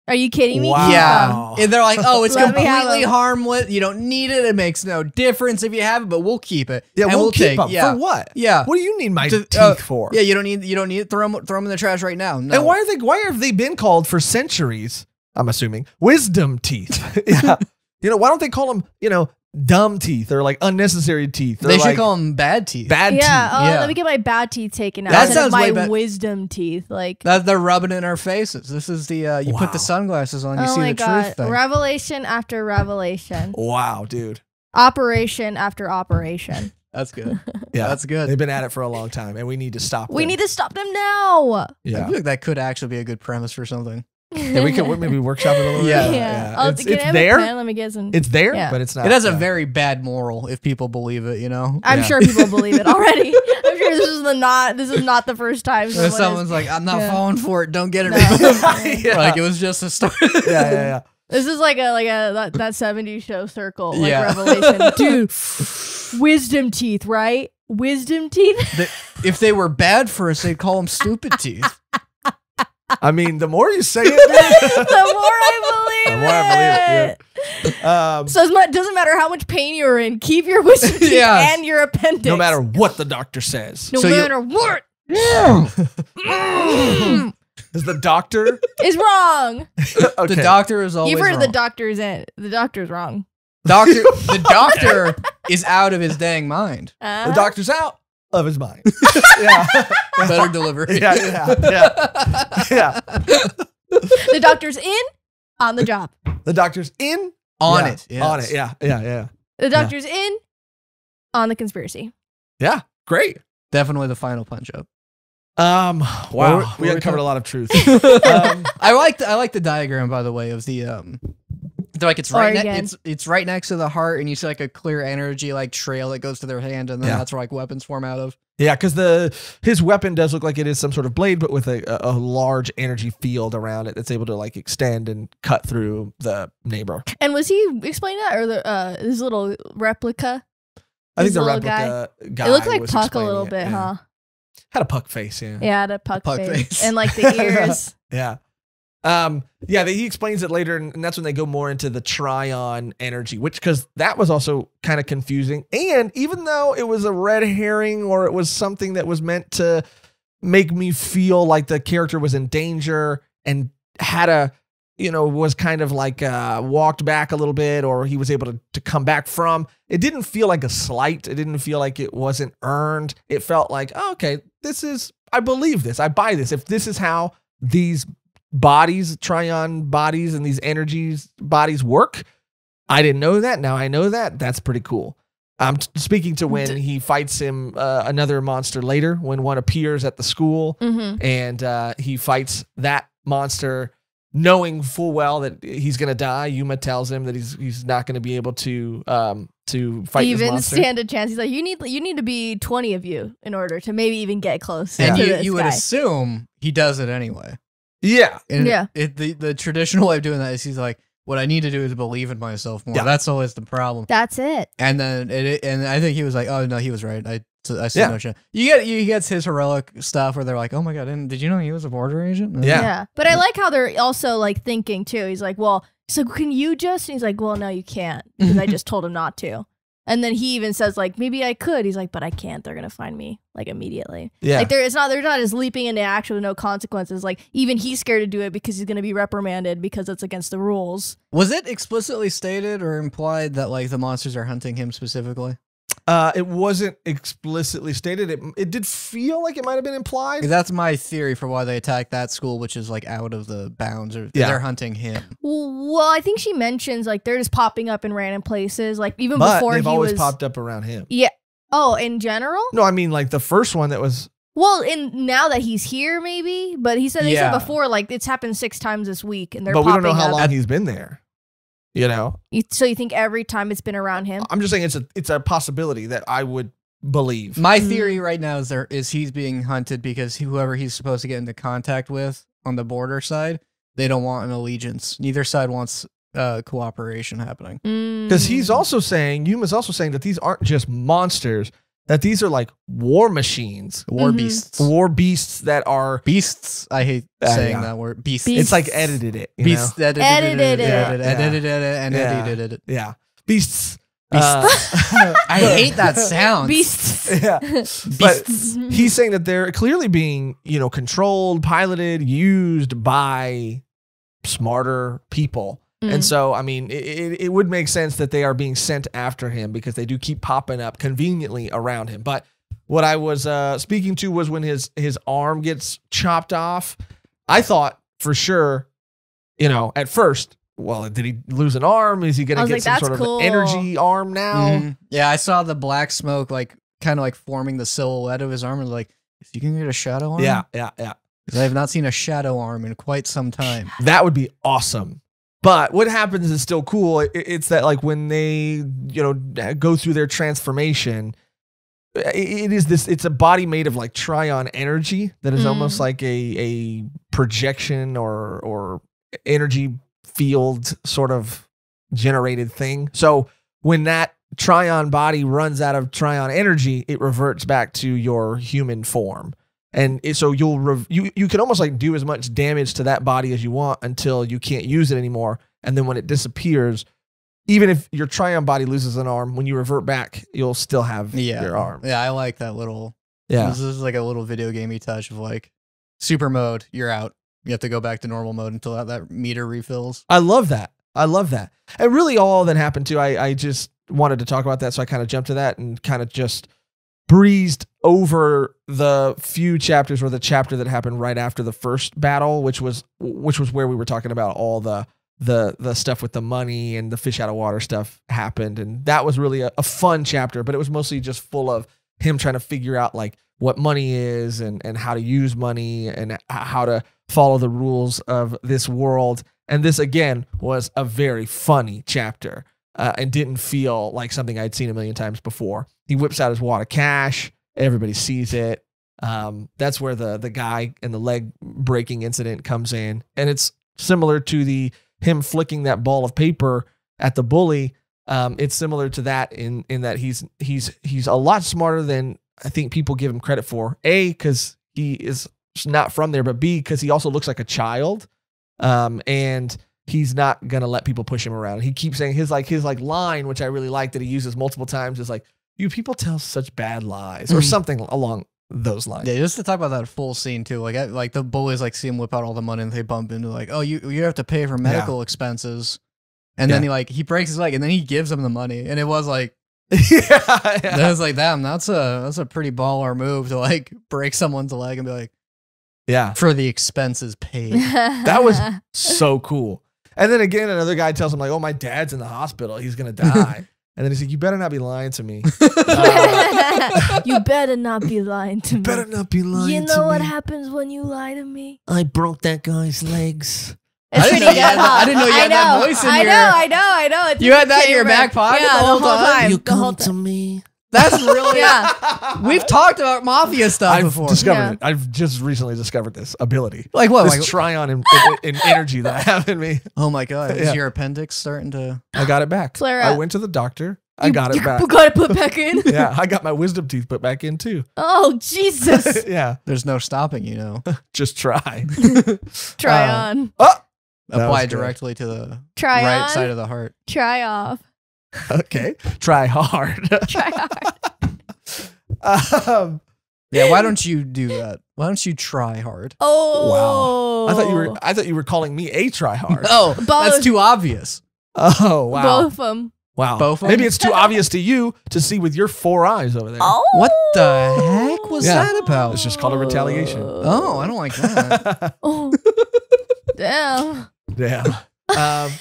Are you kidding me? Wow. Yeah. And they're like, oh, it's completely harmless. You don't need it. It makes no difference if you have it, but we'll keep it. Yeah, and we'll, we'll keep take, them. Yeah. For what? Yeah. What do you need my to, teeth uh, for? Yeah, you don't need You don't need it. Throw them, throw them in the trash right now. No. And why, are they, why have they been called for centuries, I'm assuming, wisdom teeth? Yeah. You know, why don't they call them, you know, dumb teeth or like unnecessary teeth? They should like call them bad teeth. Bad yeah, teeth. Oh, yeah. Let me get my bad teeth taken out. That sounds my way wisdom teeth. Like that, they're rubbing in our faces. This is the uh, you wow. put the sunglasses on. You oh see my the God. truth. Thing. Revelation after revelation. Wow, dude. Operation after operation. That's good. Yeah, that's good. They've been at it for a long time, and we need to stop. We them. need to stop them now. Yeah, I feel like that could actually be a good premise for something. Yeah, we could maybe workshop it a little bit. Yeah, yeah. yeah. It's, it's there. Let me guess. It's there, yeah. but it's not. It has a uh, very bad moral if people believe it. You know, I'm yeah. sure people believe it already. I'm sure this is the not. This is not the first time someone someone's is, like, "I'm not yeah. falling for it. Don't get it." No. yeah. Like it was just a story. yeah, yeah, yeah. This is like a like a that, that seventies show circle like yeah. revelation, dude. Wisdom teeth, right? Wisdom teeth. The, if they were bad for us, they'd call them stupid teeth. I mean, the more you say it, dude, the more I believe it. The more I believe it. Yeah. Um, so it doesn't matter how much pain you're in. Keep your wisdom teeth yeah. and your appendix. No matter what the doctor says. No so matter what. mm. Is the doctor is wrong? Okay. The doctor is always. You've heard wrong. Of the doctor's in. The doctor's wrong. Doctor, the doctor is out of his dang mind. Uh-huh. The doctor's out. Of his mind. Yeah. Better delivery. Yeah, yeah, yeah. yeah. The doctor's in, on the job. The doctor's in, on yeah, it. Yes. On it, yeah, yeah, yeah. The doctor's yeah. in, on the conspiracy. Yeah, great. Definitely the final punch-up. Um, wow, well, we, we had covered talking? a lot of truth. um, I, like the, I like the diagram, by the way, of the... Um, like it's right it's it's right next to the heart, and you see like a clear energy like trail that goes to their hand, and then yeah. that's where like weapons form out of. Yeah, because the his weapon does look like it is some sort of blade, but with a, a large energy field around it that's able to like extend and cut through the neighbor. And was he explaining that, or the uh his little replica? I his think the replica guy? guy. It looked like Puck a little bit, it, yeah. huh? Had a Puck face, yeah. Yeah, had a Puck, a puck face. face, and like the ears. yeah. Um, yeah, he explains it later, and that's when they go more into the Trion energy, which, because that was also kind of confusing. And even though it was a red herring, or it was something that was meant to make me feel like the character was in danger and had a, you know, was kind of like uh, walked back a little bit, or he was able to, to come back from, it didn't feel like a slight. It didn't feel like it wasn't earned. It felt like, oh, okay, this is, I believe this. I buy this. If this is how these bodies, Trion bodies, and these energies bodies work. I didn't know that. Now I know that. That's pretty cool. I'm um, speaking to when he fights him, uh, another monster later, when one appears at the school, mm-hmm. and uh, he fights that monster knowing full well that he's going to die. Yuma tells him that he's he's not going to be able to um, to fight even this monster. stand a chance. He's like, you need you need to be twenty of you in order to maybe even get close. And yeah. you, you would assume he does it anyway. Yeah. And yeah. It, the, the traditional way of doing that is he's like, what I need to do is believe in myself more. Yeah. That's always the problem. That's it. And then it, and I think he was like, oh, no, he was right. I I see yeah. no chance. You get, you gets his heroic stuff where they're like, oh my God, didn't, did you know he was a border agent? Yeah. yeah. yeah. But I like how they're also like thinking too. He's like, well, so can you just, and he's like, well, no, you can't, because I just told him not to. And then he even says, like, maybe I could. He's like, but I can't. They're going to find me, like, immediately. Yeah. Like, they're, it's not, they're not as leaping into action with no consequences. Like, even he's scared to do it because he's going to be reprimanded because it's against the rules. Was it explicitly stated or implied that, like, the monsters are hunting him specifically? Uh, it wasn't explicitly stated. It, it did feel like it might have been implied. That's my theory for why they attacked that school, which is, like, out of the bounds, or yeah. they're hunting him. Well, I think she mentions, like, they're just popping up in random places, like, even but before they've he always was, popped up around him. Yeah. Oh, in general? No, I mean, like, the first one that was... Well, in now that he's here, maybe, but he said, yeah. he said before, like, it's happened six times this week, and they're but popping But we don't know how up. long he's been there. You know, so you think every time it's been around him? I'm just saying it's a it's a possibility that I would believe. My theory right now is there is he's being hunted because he, whoever he's supposed to get into contact with on the border side, they don't want an allegiance. Neither side wants uh, cooperation happening. Because mm. he's also saying, Yuma's also saying that these aren't just monsters, that these are like war machines, war mm-hmm. beasts, war beasts that are beasts. I hate uh, saying yeah. that word. Beasts. beasts. It's like edited it. You beasts know? Edited, edited it. Edited yeah. it. Edited yeah. it. And yeah. edited it. Yeah. Beasts. Beasts. Uh, I hate that sound. Beasts. Yeah. Beasts. But he's saying that they're clearly being, you know, controlled, piloted, used by smarter people. Mm. And so, I mean, it, it, it would make sense that they are being sent after him because they do keep popping up conveniently around him. But what I was uh, speaking to was when his, his arm gets chopped off, I thought for sure, you know, at first, well, did he lose an arm? Is he going to get like, some sort cool. of energy arm now? Mm-hmm. Yeah, I saw the black smoke, like, kind of like forming the silhouette of his arm. And like, if you can get a shadow arm? Yeah, yeah, yeah. Because I have not seen a shadow arm in quite some time. That would be awesome. But what happens is still cool. It's that like when they, you know, go through their transformation, it is this, it's a body made of like Trion energy that is mm. almost like a, a projection or, or energy field sort of generated thing. So when that Trion body runs out of Trion energy, it reverts back to your human form. And so you'll rev you you can almost like do as much damage to that body as you want until you can't use it anymore. And then when it disappears, even if your Trion body loses an arm, when you revert back, you'll still have yeah. your arm. Yeah, I like that little. Yeah, this is like a little video gamey touch of like super mode. You're out. You have to go back to normal mode until that, that meter refills. I love that. I love that. And really, all that happened too. I I just wanted to talk about that, so I kind of jumped to that and kind of just breezed over the few chapters, or the chapter that happened right after the first battle, which was which was where we were talking about all the the the stuff with the money and the fish out of water stuff happened, and that was really a, a fun chapter, but it was mostly just full of him trying to figure out like what money is and and how to use money and how to follow the rules of this world. And this again was a very funny chapter. Uh, and didn't feel like something I'd seen a million times before. He whips out his wad of cash. Everybody sees it. Um, that's where the the guy and the leg breaking incident comes in, and it's similar to the him flicking that ball of paper at the bully. Um, it's similar to that in in that he's he's he's a lot smarter than I think people give him credit for. A, because he is not from there, but B, because he also looks like a child, um, and he's not going to let people push him around. He keeps saying his like his like line, which I really like that he uses multiple times, is like, you people tell such bad lies, or something along those lines. Yeah, just to talk about that full scene too. Like I, like the bullies like see him whip out all the money and they bump into like, oh, you you have to pay for medical yeah. expenses. And yeah. then he like he breaks his leg and then he gives him the money. And it was like yeah, yeah. That was like, damn, that's a that's a pretty baller move to like break someone's leg and be like, yeah, for the expenses paid. That was so cool. And then again, another guy tells him like, oh, my dad's in the hospital. He's going to die. And then he's like, you better not be lying to me. uh, you better not be lying to you me. better not be lying to me. You know what me. happens when you lie to me? I broke that guy's legs. It's I, didn't know you had, I didn't know you I had know, that voice in I your... I know, I know, I know. It's you had that in your back pocket yeah, the whole time. time. You the come to me. That's really... yeah. We've talked about mafia stuff I've before. Discovered yeah. it. I've just recently discovered this ability. Like what? This like, Trion in, in, in energy that I have in me. Oh my God. Is yeah. your appendix starting to... I got it back. Flare up. I went to the doctor. You, I got it back. You got it put back in? Yeah. I got my wisdom teeth put back in too. Oh, Jesus. Yeah. There's no stopping, you know. Just try. Try um, on. Oh, apply directly to the Try right on. side of the heart. Try off. Okay. Try hard. Try hard. um, yeah, why don't you do that? Why don't you try hard? Oh. Wow. I thought you were I thought you were calling me a try hard. Oh, both. That's too obvious. Oh, wow. Both of them. Wow. Both of Maybe them? It's too obvious to you to see with your four eyes over there. Oh. What the heck was yeah. that about? It's just called a retaliation. Oh, I don't like that. Oh. Damn. Damn. Um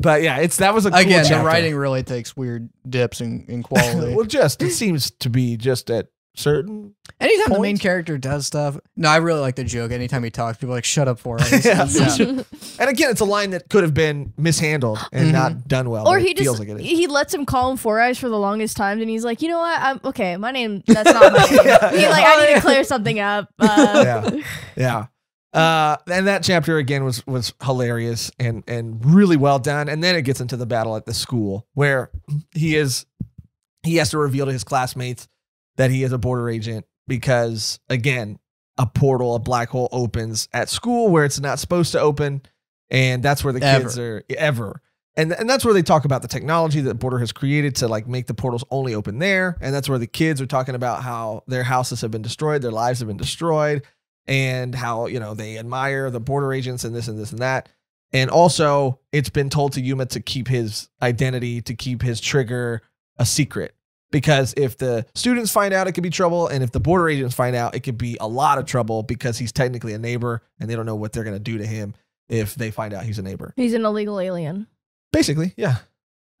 But yeah, it's that was a cool again. Chapter. The writing really takes weird dips in, in quality. Well, just it seems to be just at certain. Anytime points. The main character does stuff, no, I really like the joke. Anytime he talks, people are like shut up for him. Yeah. Yeah. And again, it's a line that could have been mishandled and mm-hmm. not done well. Or he just feels like it is. He lets him call him Four Eyes for the longest time, and he's like, you know what? I'm okay. My name. That's not my name. Yeah, he's yeah. like, I need to clear something up. Uh, yeah. Yeah. Uh, and that chapter again was was hilarious and and really well done. And then it gets into the battle at the school where he is he has to reveal to his classmates that he is a border agent because again a portal a black hole opens at school where it's not supposed to open, and that's where the ever. kids are ever. And and that's where they talk about the technology that Border has created to like make the portals only open there. And that's where the kids are talking about how their houses have been destroyed, their lives have been destroyed. And how, you know, they admire the border agents and this and this and that. And also, it's been told to Yuma to keep his identity, to keep his trigger a secret. Because if the students find out, it could be trouble. And if the border agents find out, it could be a lot of trouble because he's technically a neighbor and they don't know what they're going to do to him if they find out he's a neighbor. He's an illegal alien. Basically, yeah.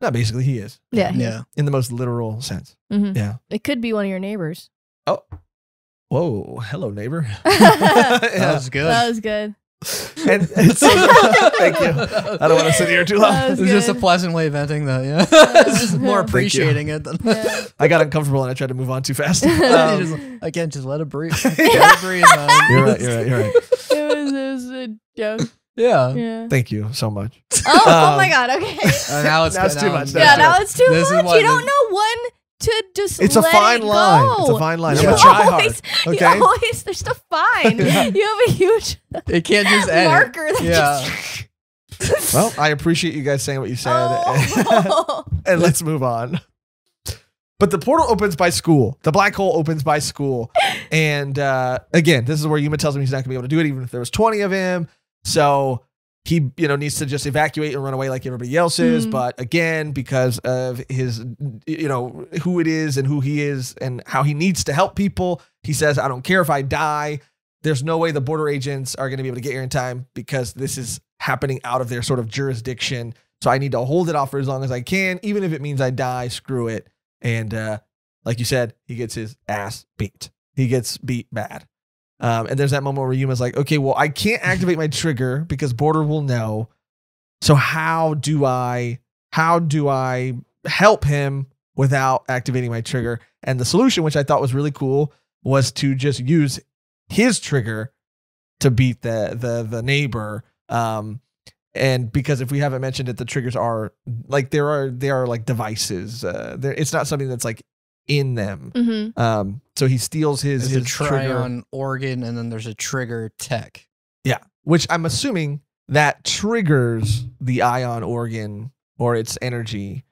Not basically, he is. Yeah. Yeah. In the most literal sense. Mm-hmm. Yeah. It could be one of your neighbors. Oh. Whoa, hello, neighbor. Yeah. That was good. That was good. And, and so, thank you. I don't want to sit here too long. It's just a pleasant way of venting, though. Yeah. It's just more appreciating it. Than yeah. I got uncomfortable and I tried to move on too fast. Um, just, again, just let it breathe. Let it breathe. You're right, you're right, you're right. It was, it was a joke. Yeah. yeah. Thank you so much. Oh, um, oh my God. Okay. Uh, now it's, now it's now too much. Yeah, now it's too much. You don't know one. To just it's let a fine it go. line. It's a fine line. You I'm a try always, hard. Okay? You always, there's stuff fine. Yeah. You have a huge it can't just marker. End it. That yeah. Just well, I appreciate you guys saying what you said. Oh. And let's move on. But the portal opens by school. The black hole opens by school. And uh, again, this is where Yuma tells him he's not going to be able to do it, even if there was twenty of him. So he, you know, needs to just evacuate and run away like everybody else is. Mm. But again, because of his, you know, who it is and who he is and how he needs to help people, he says, I don't care if I die. There's no way the border agents are going to be able to get here in time because this is happening out of their sort of jurisdiction. So I need to hold it off for as long as I can, even if it means I die, screw it. And uh, like you said, he gets his ass beat. He gets beat bad. Um, and there's that moment where Yuma's like, okay, well, I can't activate my trigger because Border will know. So how do I, how do I help him without activating my trigger? And the solution, which I thought was really cool, was to just use his trigger to beat the, the, the neighbor. Um, and because if we haven't mentioned it, the triggers are like, there are, they are like devices. Uh, there, it's not something that's like in them. Mm-hmm. Um, so he steals his, his a trion organ, and then there's a trigger tech. Yeah, which I'm assuming that triggers the ion organ or its energy.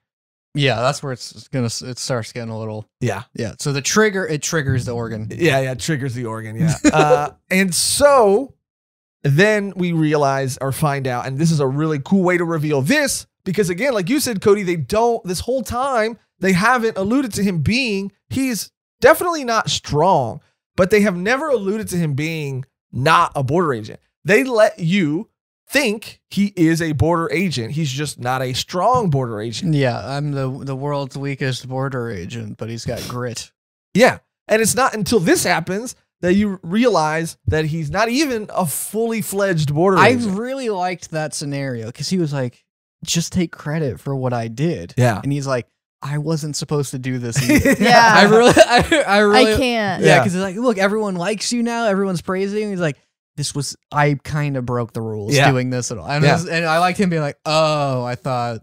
Yeah, that's where it's, it's gonna. It starts getting a little. Yeah, yeah. So the trigger it triggers the organ. Yeah, yeah, it triggers the organ. Yeah, uh, and so then we realize or find out, and this is a really cool way to reveal this because again, like you said, Cody, they don't this whole time they haven't alluded to him being he's. Definitely not strong, but they have never alluded to him being not a border agent. They let you think he is a border agent. He's just not a strong border agent. Yeah, I'm the, the world's weakest border agent, but he's got grit. Yeah, and it's not until this happens that you realize that he's not even a fully fledged border I agent. I really liked that scenario because he was like, just take credit for what I did. Yeah. And he's like, I wasn't supposed to do this either. Yeah. I really, I, I really. I can't. Yeah, because yeah. it's like, look, everyone likes you now. Everyone's praising you. He's like, this was, I kind of broke the rules yeah. doing this at all. And, yeah. I was, and I liked him being like, oh, I thought,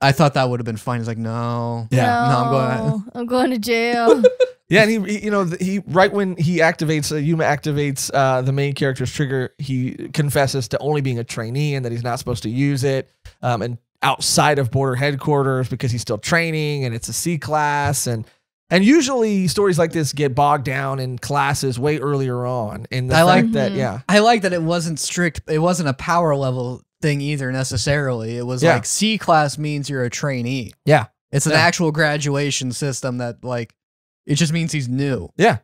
I thought that would have been fine. He's like, no. Yeah. No, no I'm going to, I'm going to jail. Yeah. And he, you know, he, right when he activates, uh, Yuma activates uh, the main character's trigger, he confesses to only being a trainee and that he's not supposed to use it. Um, and outside of Border headquarters because he's still training and it's a C class. And and usually stories like this get bogged down in classes way earlier on. And the I fact like that. Yeah, I like that it wasn't strict. It wasn't a power level thing either necessarily. It was yeah. like C class means you're a trainee. Yeah. It's an yeah. actual graduation system that like, it just means he's new. Yeah.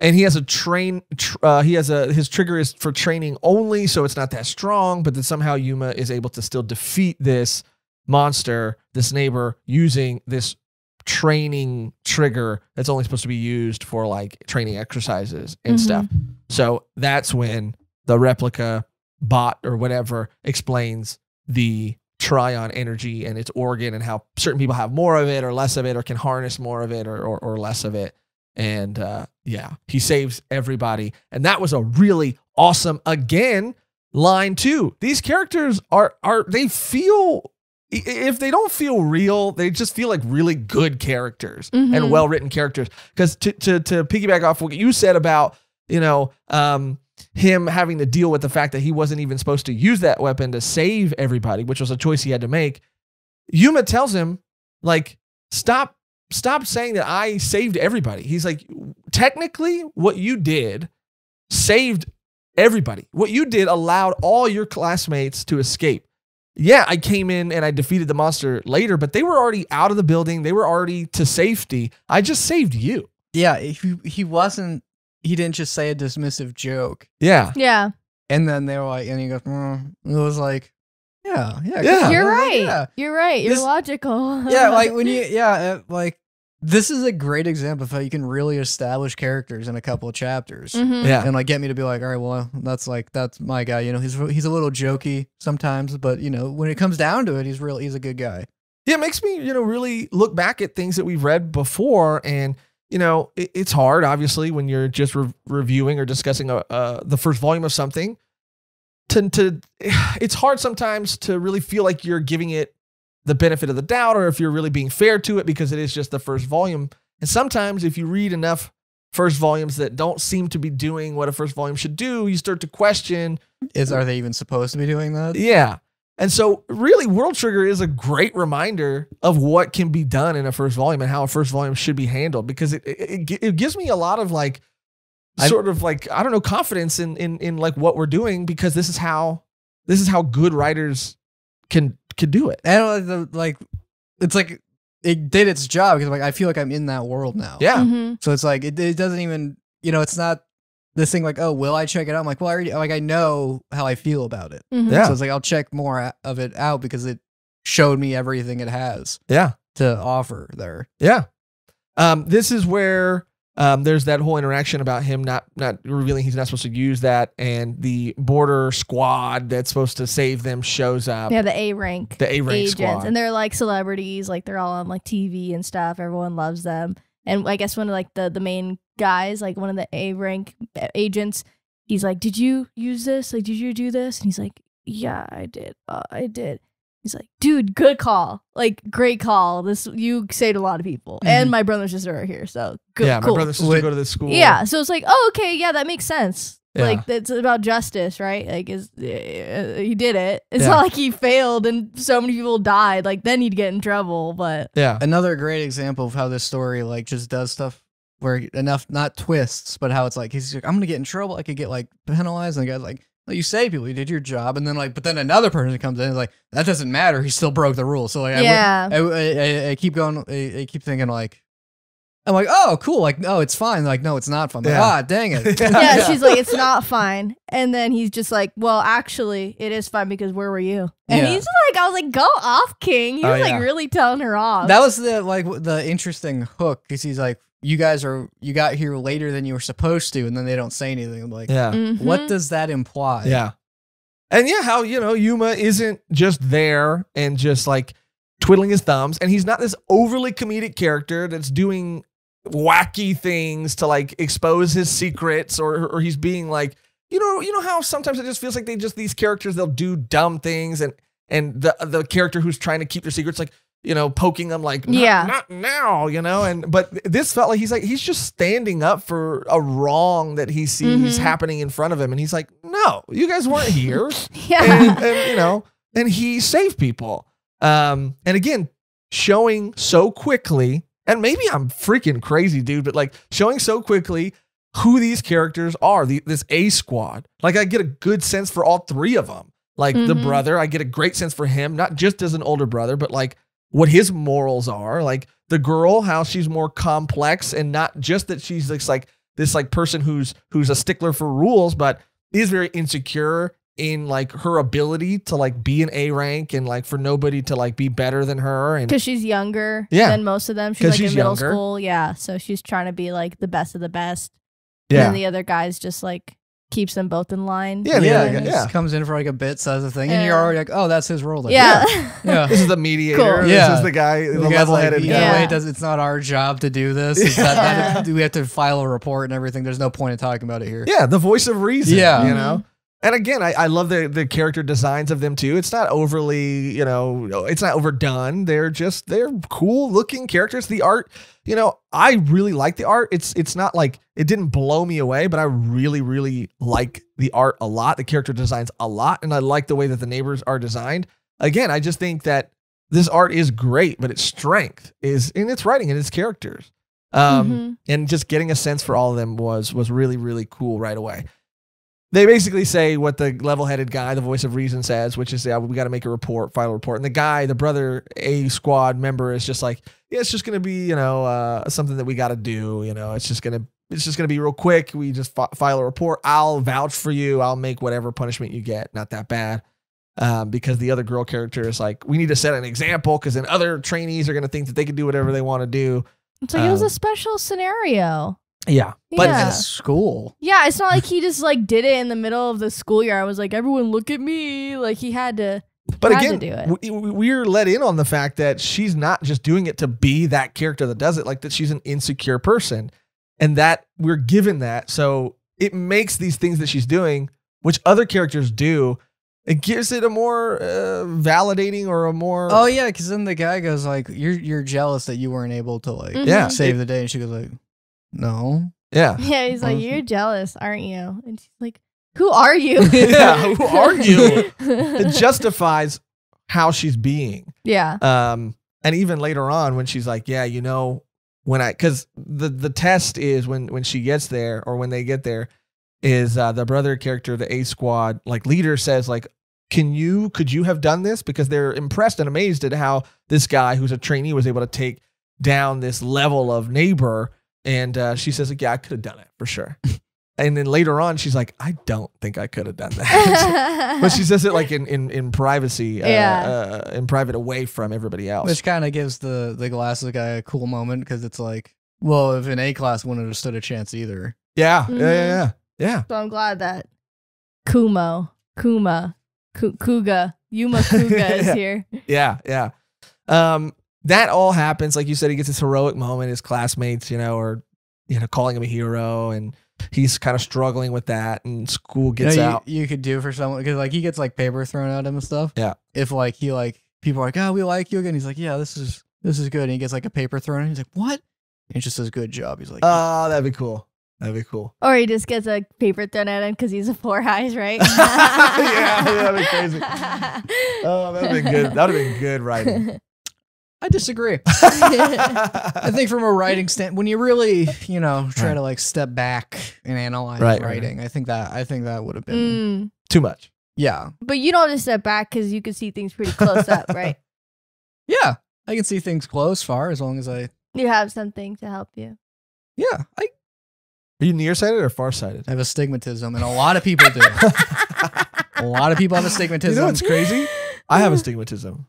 And he has a train, uh, he has a, his trigger is for training only, so it's not that strong, but then somehow Yuma is able to still defeat this monster, this neighbor, using this training trigger that's only supposed to be used for like training exercises and mm-hmm. stuff. So that's when the replica bot or whatever explains the Trion energy and its origin and how certain people have more of it or less of it or can harness more of it or, or, or less of it. And uh, yeah, he saves everybody. And that was a really awesome, again, line too. These characters are, are they feel, if they don't feel real, they just feel like really good characters mm-hmm. and well-written characters. Because to, to, to piggyback off what you said about, you know, um, him having to deal with the fact that he wasn't even supposed to use that weapon to save everybody, which was a choice he had to make. Yuma tells him, like, stop, stop saying that I saved everybody. He's like, technically what you did saved everybody. What you did allowed all your classmates to escape. Yeah, I came in and I defeated the monster later, but they were already out of the building. They were already to safety. I just saved you. Yeah, he, he wasn't, he didn't just say a dismissive joke. Yeah. Yeah. And then they were like, and he goes, mm. It was like, yeah, yeah. yeah. You're right. Like, yeah. You're right. You're this, logical. yeah. Like when you, yeah. Like this is a great example of how you can really establish characters in a couple of chapters. Mm-hmm. Yeah. And like get me to be like, all right, well, that's like, that's my guy. You know, he's, he's a little jokey sometimes, but you know, when it comes down to it, he's real, he's a good guy. Yeah. It makes me, you know, really look back at things that we've read before and, you know, it, it's hard, obviously, when you're just re reviewing or discussing a, uh, the first volume of something. To, to, it's hard sometimes to really feel like you're giving it the benefit of the doubt or if you're really being fair to it because it is just the first volume. And sometimes if you read enough first volumes that don't seem to be doing what a first volume should do, you start to question. Is, are they even supposed to be doing that? Yeah. And so really World Trigger is a great reminder of what can be done in a first volume and how a first volume should be handled, because it, it, it gives me a lot of like sort of like, I don't know, confidence in, in, in like what we're doing, because this is how, this is how good writers can, can do it. And like, it's like it did its job because like, I feel like I'm in that world now. Yeah. Mm-hmm. So it's like, it, it doesn't even, you know, it's not this thing like, oh, will I check it out? I'm like, well, I already, like, I know how I feel about it. Mm-hmm. Yeah. So it's like, I'll check more of it out because it showed me everything it has. Yeah. To offer there. Yeah. Um, this is where um, there's that whole interaction about him not, not revealing he's not supposed to use that. And the Border squad that's supposed to save them shows up. Yeah. The A rank, the A rank agents, squad. And they're like celebrities. Like they're all on like T V and stuff. Everyone loves them. And I guess one of like the, the main guys, like one of the A rank agents, he's like, did you use this? Like, did you do this? And he's like, yeah, I did. Uh, I did. He's like, dude, good call. Like, great call. This, you saved a lot of people. Mm-hmm. And my brother's sister are here. So good. Yeah, cool. My brother's sister go to this school. Yeah. So it's like, oh, okay. Yeah, that makes sense. Yeah. Like, that's about justice, right? Like, is uh, he did it. It's yeah. not like he failed and so many people died. Like, then he'd get in trouble. But yeah, another great example of how this story like just does stuff where enough not twists, but how it's like he's like, I'm gonna get in trouble. I could get like penalized, and the guy's like, well, you saved people. You did your job, and then like, but then another person comes in and is like, that doesn't matter. He still broke the rules. So like, yeah, I, I, I, I keep going. I, I keep thinking like. I'm like, oh, cool. Like, no, it's fine. Like, no, it's not fine. Like, yeah. Ah, dang it. yeah, yeah, she's like, it's not fine. And then he's just like, well, actually, it is fine because where were you? And yeah. he's like, I was like, go off, King. He oh, was like yeah. really telling her off. That was the like the interesting hook, because he's like, you guys are you got here later than you were supposed to, and then they don't say anything. I'm like, yeah. mm-hmm. what does that imply? Yeah, and yeah, how you know Yuma isn't just there and just like twiddling his thumbs, and he's not this overly comedic character that's doing wacky things to like expose his secrets, or or he's being like, you know you know how sometimes it just feels like they just these characters, they'll do dumb things, and and the the character who's trying to keep their secrets, like, you know, poking them like, not, yeah not now, you know. And but this felt like he's like he's just standing up for a wrong that he sees mm-hmm. happening in front of him, and he's like, no, you guys weren't here. yeah and, and you know, and he saved people. Um, and again, showing so quickly, and maybe I'm freaking crazy, dude, but like showing so quickly who these characters are, the, this A squad. Like I get a good sense for all three of them. Like mm-hmm. the brother, I get a great sense for him, not just as an older brother, but like what his morals are. Like the girl, how she's more complex, and not just that she's this, like this like person who's who's a stickler for rules, but is very insecure in like her ability to like be an A rank and like for nobody to like be better than her. And because she's younger yeah. than most of them. She's like she's in middle younger. school. Yeah. So she's trying to be like the best of the best. Yeah. And then the other guy's just like keeps them both in line. Yeah. Yeah. yeah. yeah. Just comes in for like a bit, says a thing, and, and you're already like, oh, that's his role. Like, yeah. yeah. yeah. This is the mediator. Cool. Yeah. This is the guy, the, the level headed like, guy. Yeah. It does, it's not our job to do this. It's yeah. that, that, we have to file a report and everything. There's no point in talking about it here. Yeah. The voice of reason. Yeah. You know? Mm-hmm. And again, I, I love the, the character designs of them too. It's not overly, you know, it's not overdone. They're just, they're cool looking characters. The art, you know, I really like the art. It's, it's not like, it didn't blow me away, but I really, really like the art a lot, the character designs a lot. And I like the way that the neighbors are designed. Again, I just think that this art is great, but its strength is in its writing and its characters. Um, mm-hmm. And just getting a sense for all of them was, was really, really cool right away. They basically say what the level-headed guy, the voice of reason, says, which is, yeah, we got to make a report, file a report. And the guy, the brother A squad member, is just like, yeah, it's just going to be, you know, uh, something that we got to do. You know, it's just going to, it's just going to be real quick. We just fi file a report. I'll vouch for you. I'll make whatever punishment you get. Not that bad. Um, because the other girl character is like, we need to set an example because then other trainees are going to think that they can do whatever they want to do. So um, it was a special scenario. Yeah, but yeah. in school. Yeah, it's not like he just like did it in the middle of the school year. I was like, everyone look at me. Like he had to, but had again, to do it. We're let in on the fact that she's not just doing it to be that character that does it, like that she's an insecure person, and that we're given that. So it makes these things that she's doing, which other characters do, it gives it a more uh, validating or a more. Oh yeah, because then the guy goes like, "You're you're jealous that you weren't able to like mm-hmm. yeah. save the day," and she goes like. No. Yeah. Yeah. He's like, you're jealous, aren't you? And she's like, who are you? yeah. Who are you? It justifies how she's being. Yeah. Um. And even later on, when she's like, yeah, you know, when I, because the the test is when when she gets there or when they get there, is uh, the brother character, the A squad like leader says like, can you could you have done this? Because they're impressed and amazed at how this guy who's a trainee was able to take down this level of neighbor. And uh, she says, like, yeah, I could have done it for sure. And then later on, she's like, I don't think I could have done that. But she says it like in, in, in privacy, uh, yeah. uh, in private away from everybody else. Which kind of gives the, the glasses guy a cool moment because it's like, well, if an A class wouldn't have stood a chance either. Yeah, mm-hmm. yeah, yeah, yeah. So I'm glad that Kumo, Kuma, K Kuga, Yuma Kuga yeah. is here. Yeah, yeah. Um, That all happens. Like you said, he gets this heroic moment. His classmates, you know, are, you know, calling him a hero, and he's kind of struggling with that. And school gets you know, out. You, you could do for someone because like he gets like paper thrown at him and stuff. Yeah. If like he like people are like, oh, we like you again. He's like, yeah, this is this is good. And he gets like a paper thrown at him. He's like, what? And he just says, good job. He's like, oh, yeah. That'd be cool. That'd be cool. Or he just gets a paper thrown at him because he's a four highs, right? yeah, that'd be crazy. Oh, that'd be good. That'd be good writing. I disagree. I think from a writing stand, when you really, you know, try right. to like step back and analyze right, writing, right. I think that I think that would have been mm. too much. Yeah, but you don't just step back because you can see things pretty close up, right? Yeah, I can see things close, far, as long as I you have something to help you. Yeah, I. Are you nearsighted or farsighted? I have astigmatism, and a lot of people do. A lot of people have astigmatism. You know what's crazy? I have astigmatism.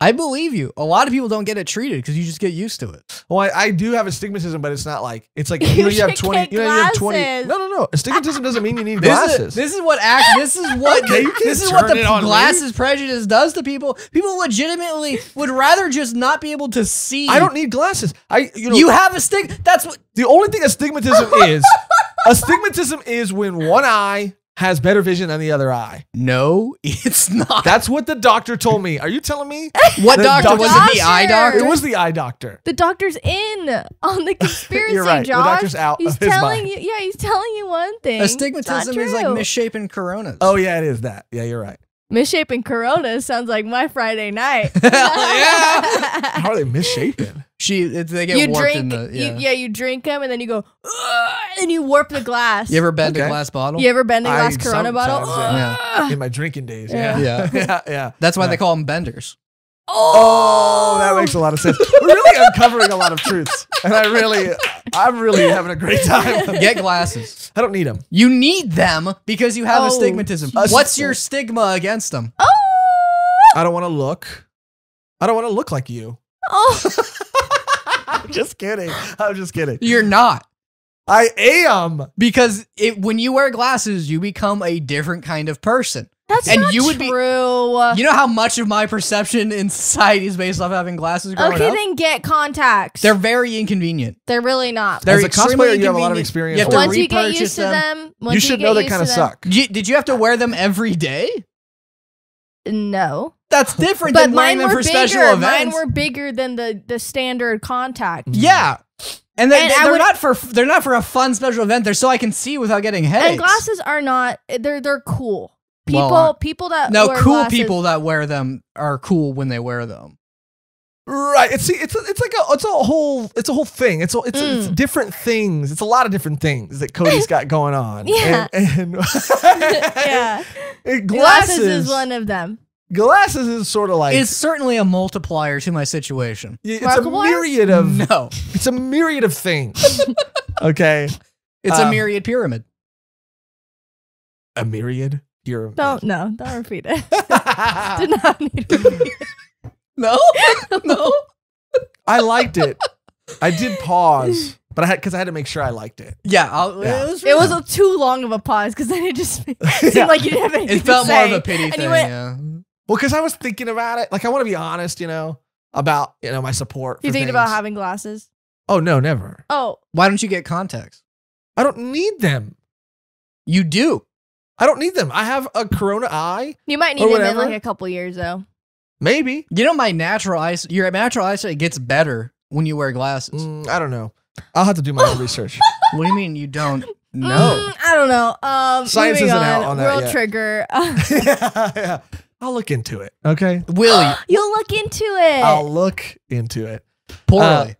I believe you. A lot of people don't get it treated because you just get used to it. Well, I, I do have astigmatism, but it's not like it's like you, know, you have twenty. You know, you have twenty. No, no, no. Astigmatism doesn't mean you need glasses. This is, this is what act. This is what. This is what the glasses prejudice does to people. People legitimately would rather just not be able to see. I don't need glasses. I. You know. You have astig. That's what. The only thing astigmatism is. Astigmatism is when one eye has better vision than the other eye. No, it's not. That's what the doctor told me. Are you telling me? What doctor? doctor? Was it the eye doctor? It was the eye doctor. The doctor's in on the conspiracy, You're right. Josh. The doctor's out. He's telling you. Yeah, he's telling you one thing. Astigmatism is like misshapen coronas. Oh yeah, it is that. Yeah, you're right. Misshapen Corona sounds like my Friday night. Yeah. How are they misshapen? She, they get you warped drink, in the, yeah. You, yeah, you drink them and then you go, and you warp the glass. You ever bend okay. a glass bottle? You ever bend a glass I, Corona bottle? Yeah. Yeah. In my drinking days, yeah. Yeah, yeah. yeah, yeah. That's why yeah. they call them benders. Oh! Oh, that makes a lot of sense. We're really uncovering a lot of truths. And I really, I'm really having a great time. Get glasses. I don't need them. You need them because you have oh, astigmatism. Geez. What's your stigma against them? Oh! I don't want to look. I don't want to look like you. Oh! Just kidding. I'm just kidding. You're not. I am. Because it, when you wear glasses, you become a different kind of person. That's and not you would true. Be, you know how much of my perception in society is based off having glasses growing okay, up? Okay, then get contacts. They're very inconvenient. They're really not. They're As a cosplayer, you have a lot of experience. You once you get used them. To them, once you should you know they kind of suck. You, did you have to wear them every day? No. That's different but than wearing them for bigger. Special events. Mine were bigger than the, the standard contact. Yeah. And, they, and they, they're would, not for they're not for a fun special event. They're so I can see without getting headaches. And glasses are not, they're they're cool. People well, people that no, wear cool glasses. People that wear them are cool when they wear them. Right. It's it's it's like a it's a whole it's a whole thing. It's a, it's, mm. it's different things. It's a lot of different things that Cody's got going on. Yeah. And, and yeah. And glasses, glasses is one of them. Glasses is sort of like it's certainly a multiplier to my situation. It's Markable a myriad of no. It's a myriad of things. Okay. It's um, a myriad pyramid. A myriad. You're don't no, don't repeat it. Did not need to repeat it. No, no. I liked it. I did pause, but I had because I had to make sure I liked it. Yeah, I'll, yeah. it was, really it was a, too long of a pause because then it just seemed yeah. like you didn't have anything. It felt to more say. Of a pity and thing. Went, yeah. Well, because I was thinking about it. Like I want to be honest, you know, about you know my support. You thinking about having glasses? Oh no, never. Oh, why don't you get contacts? I don't need them. You do. I don't need them. I have a Corona eye. You might need them in like a couple years though. Maybe. You know my natural eyes. Your natural eyesight gets better when you wear glasses. Mm, I don't know. I'll have to do my own research. What do you mean you don't know? Mm, I don't know. Um, Science isn't on. Out on that World yet. Trigger. yeah, yeah. I'll look into it. Okay. Will you? You'll look into it. I'll look into it poorly uh,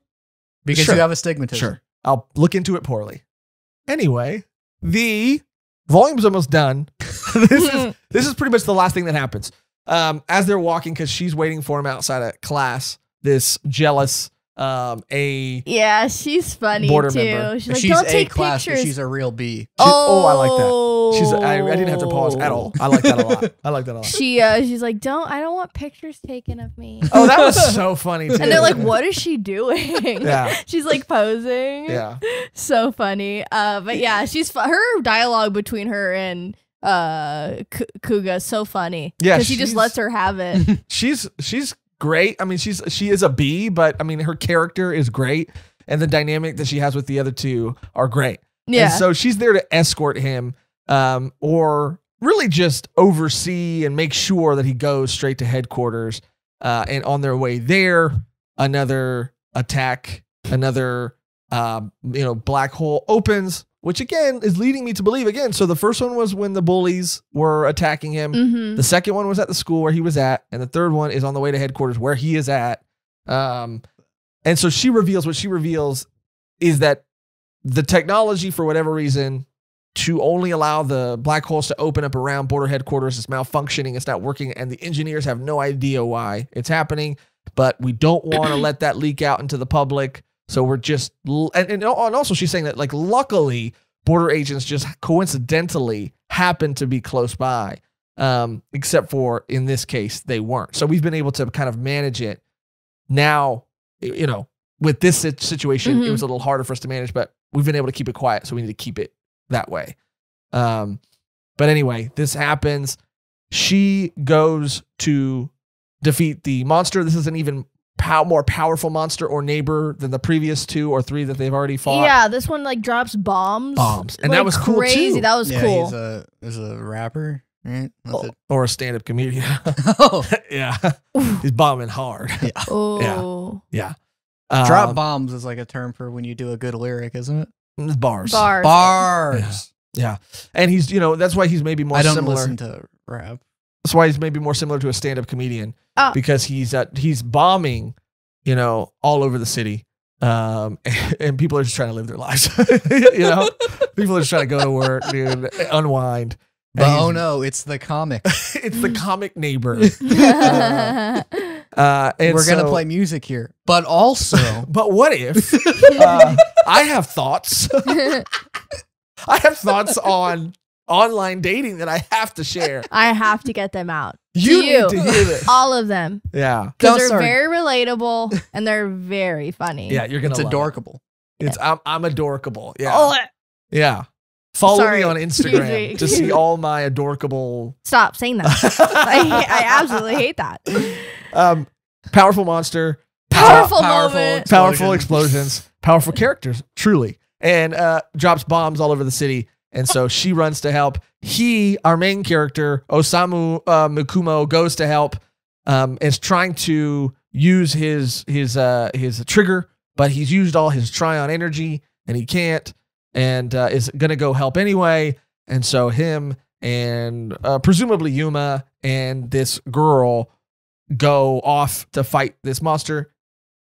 because sure. you have astigmatism. Sure. I'll look into it poorly. Anyway, the. Volume's almost done. this, is, this is pretty much the last thing that happens. Um, as they're walking, because she's waiting for him outside of class, this jealous um, A yeah, she's funny Border too. Member. She's like, she's don't a take class, pictures. But she's a real B. She, oh. oh, I like that. She's. A, I, I didn't have to pause at all. I like that a lot. I like that a lot. She. Uh, she's like, don't. I don't want pictures taken of me. Oh, that was so funny too. And they're like, what is she doing? Yeah. She's like posing. Yeah. So funny. Uh, but yeah, she's her dialogue between her and uh Kuga so funny. Yeah. Because she just lets her have it. She's she's. Great. I mean, she's she is a B, but I mean, her character is great, and the dynamic that she has with the other two are great. Yeah. And so she's there to escort him, um, or really just oversee and make sure that he goes straight to headquarters. Uh, and on their way there, another attack, another uh, you know black hole opens, which again is leading me to believe again. So the first one was when the bullies were attacking him. Mm-hmm. The second one was at the school where he was at. And the third one is on the way to headquarters where he is at. Um, and so she reveals what she reveals is that the technology, for whatever reason, to only allow the black holes to open up around Border headquarters is malfunctioning. It's not working. And the engineers have no idea why it's happening, but we don't want to let that leak out into the public. So we're just, and, and also she's saying that like, luckily Border agents just coincidentally happen to be close by, um, except for in this case, they weren't. So we've been able to kind of manage it now, you know, with this situation, mm-hmm. it was a little harder for us to manage, but we've been able to keep it quiet. So we need to keep it that way. Um, but anyway, this happens. She goes to defeat the monster. This is an even Pow more powerful monster or neighbor than the previous two or three that they've already fought. Yeah, this one like drops bombs. Bombs, and like, that was cool crazy. Too. That was yeah, cool. He's a, he's a rapper, right? Oh, or a stand-up comedian. Oh, yeah, he's bombing hard. Yeah. Oh, yeah. yeah. Um, Drop bombs is like a term for when you do a good lyric, isn't it? It's bars, bars, bars. Yeah. yeah, and he's you know that's why he's maybe more. I don't similar. listen to rap. That's why he's maybe more similar to a stand-up comedian, oh. because he's at, he's bombing, you know, all over the city, um, and, and people are just trying to live their lives. You know, people are just trying to go to work, dude, unwind. But oh no, it's the comic. It's the comic neighbor. uh, uh, and We're so, gonna play music here, but also, but what if uh, I have thoughts? I have thoughts on online dating that I have to share. I have to get them out. You, you. need to hear this. All of them. Yeah. Because they're start. very relatable and they're very funny. Yeah, you're gonna. It's love adorkable. It. It's I'm I'm adorkable. Yeah. Oh, yeah. Follow Sorry. me on Instagram to see all my adorkable. Stop saying that. I, I absolutely hate that. Um, powerful monster. Powerful power, moment. Powerful, powerful explosions. Powerful characters. Truly. And uh, drops bombs all over the city. And so she runs to help. He, our main character, Osamu uh, Mikumo, goes to help. Um, is trying to use his his uh, his trigger, but he's used all his Tryon energy and he can't. And uh, is gonna go help anyway. And so him and uh, presumably Yuma and this girl go off to fight this monster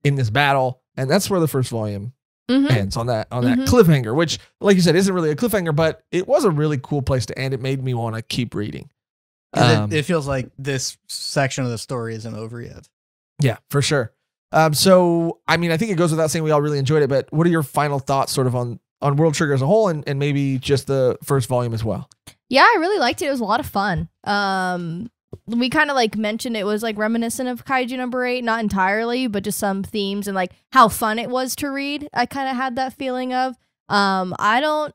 in this battle. And that's where the first volume mm-hmm. ends on that on mm-hmm. that cliffhanger, which, like you said, isn't really a cliffhanger, but it was a really cool place to end. It made me want to keep reading. Um, it, it feels like this section of the story isn't over yet. Yeah, for sure. Um, so, I mean, I think it goes without saying we all really enjoyed it, but what are your final thoughts sort of on on World Trigger as a whole, and, and maybe just the first volume as well? Yeah, I really liked it. It was a lot of fun. Um, we kind of like mentioned it was like reminiscent of Kaiju number eight, not entirely, but just some themes and like how fun it was to read. I kind of had that feeling of, um, I don't,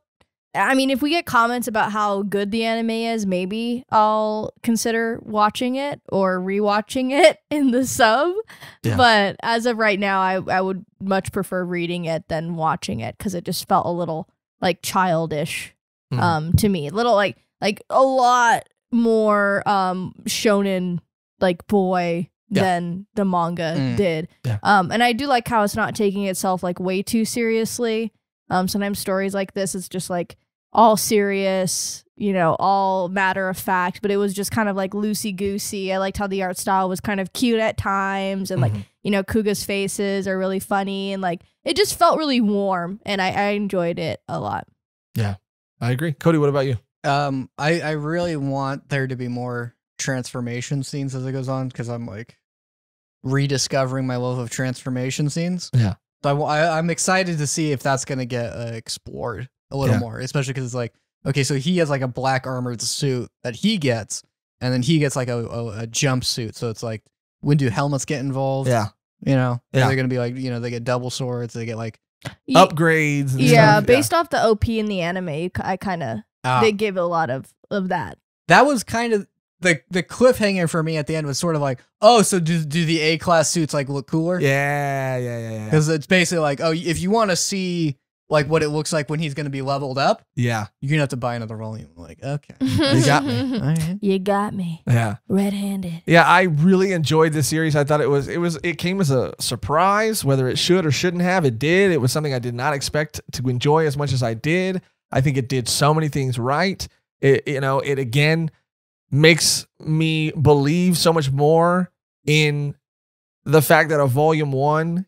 I mean, if we get comments about how good the anime is, maybe I'll consider watching it or rewatching it in the sub. Yeah. But as of right now, I, I would much prefer reading it than watching it because it just felt a little like childish mm. um, to me. A little like like a lot more um, shonen like boy yeah. than the manga mm. did. Yeah. Um, and I do like how it's not taking itself like way too seriously. Um, sometimes stories like this, it's just like all serious, you know, all matter of fact, but it was just kind of like loosey goosey. I liked how the art style was kind of cute at times and mm-hmm. like, you know, Kuga's faces are really funny and like, it just felt really warm and I, I enjoyed it a lot. Yeah, I agree. Cody, what about you? Um, I, I really want there to be more transformation scenes as it goes on. Cause I'm like rediscovering my love of transformation scenes. Yeah. So I, I'm excited to see if that's going to get uh, explored a little yeah. more, especially because it's like, okay, so he has like a black armored suit that he gets, and then he gets like a, a, a jumpsuit. So it's like, when do helmets get involved? Yeah. You know, yeah. they're going to be like, you know, they get double swords. They get like Ye upgrades. And yeah. Stuff. Based yeah. off the O P in the anime, I kind of, ah. they give a lot of, of that. That was kind of the, the cliffhanger for me at the end was sort of like, oh, so do, do the A-class suits like look cooler? Yeah, yeah, yeah, yeah. Because it's basically like, oh, if you want to see like what it looks like when he's going to be leveled up, yeah, you're going to have to buy another volume. Like, okay. You got me. All right. You got me. Yeah. Red-handed. Yeah, I really enjoyed this series. I thought it was, it was, it came as a surprise, whether it should or shouldn't have. It did. It was something I did not expect to enjoy as much as I did. I think it did so many things right. It, you know, it again makes me believe so much more in the fact that a volume one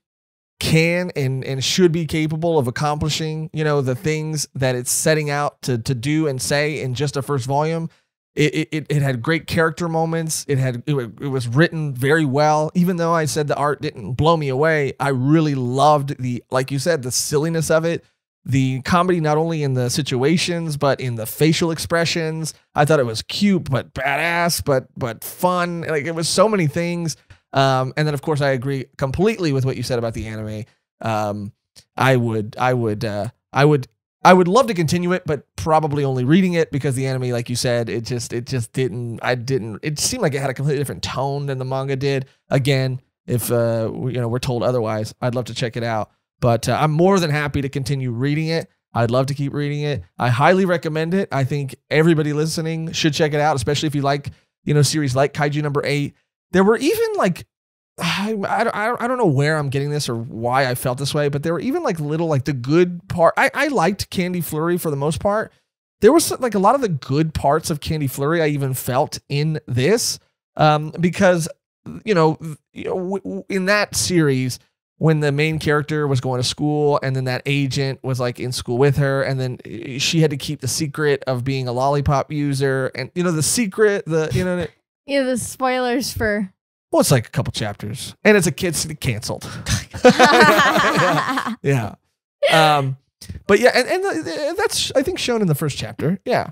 can and and should be capable of accomplishing, you know, the things that it's setting out to to do and say in just a first volume. It it, it had great character moments. It had it, it was written very well. Even though I said the art didn't blow me away, I really loved the, like you said, the silliness of it. The comedy, not only in the situations, but in the facial expressions. I thought it was cute, but badass, but but fun. Like, it was so many things. Um, and then, of course, I agree completely with what you said about the anime. Um, I would, I would, uh, I would, I would love to continue it, but probably only reading it because the anime, like you said, it just, it just didn't. I didn't. It seemed like it had a completely different tone than the manga did. Again, if uh, we, you know, we're told otherwise, I'd love to check it out. But uh, I'm more than happy to continue reading it. I'd love to keep reading it. I highly recommend it. I think everybody listening should check it out, especially if you like, you know, series like Kaiju number eight. There were even like, I, I, I don't know where I'm getting this or why I felt this way, but there were even like little, like the good part. I, I liked Candy Flurry for the most part, there was like a lot of the good parts of Candy Flurry I even felt in this, um, because, you know, in that series, when the main character was going to school and then that agent was like in school with her, and then she had to keep the secret of being a lollipop user, and, you know, the secret, the, you know, yeah, the spoilers for, well, it's like a couple chapters and it's a kid's canceled. yeah. yeah. Um, but yeah, and, and that's, I think, shown in the first chapter. Yeah.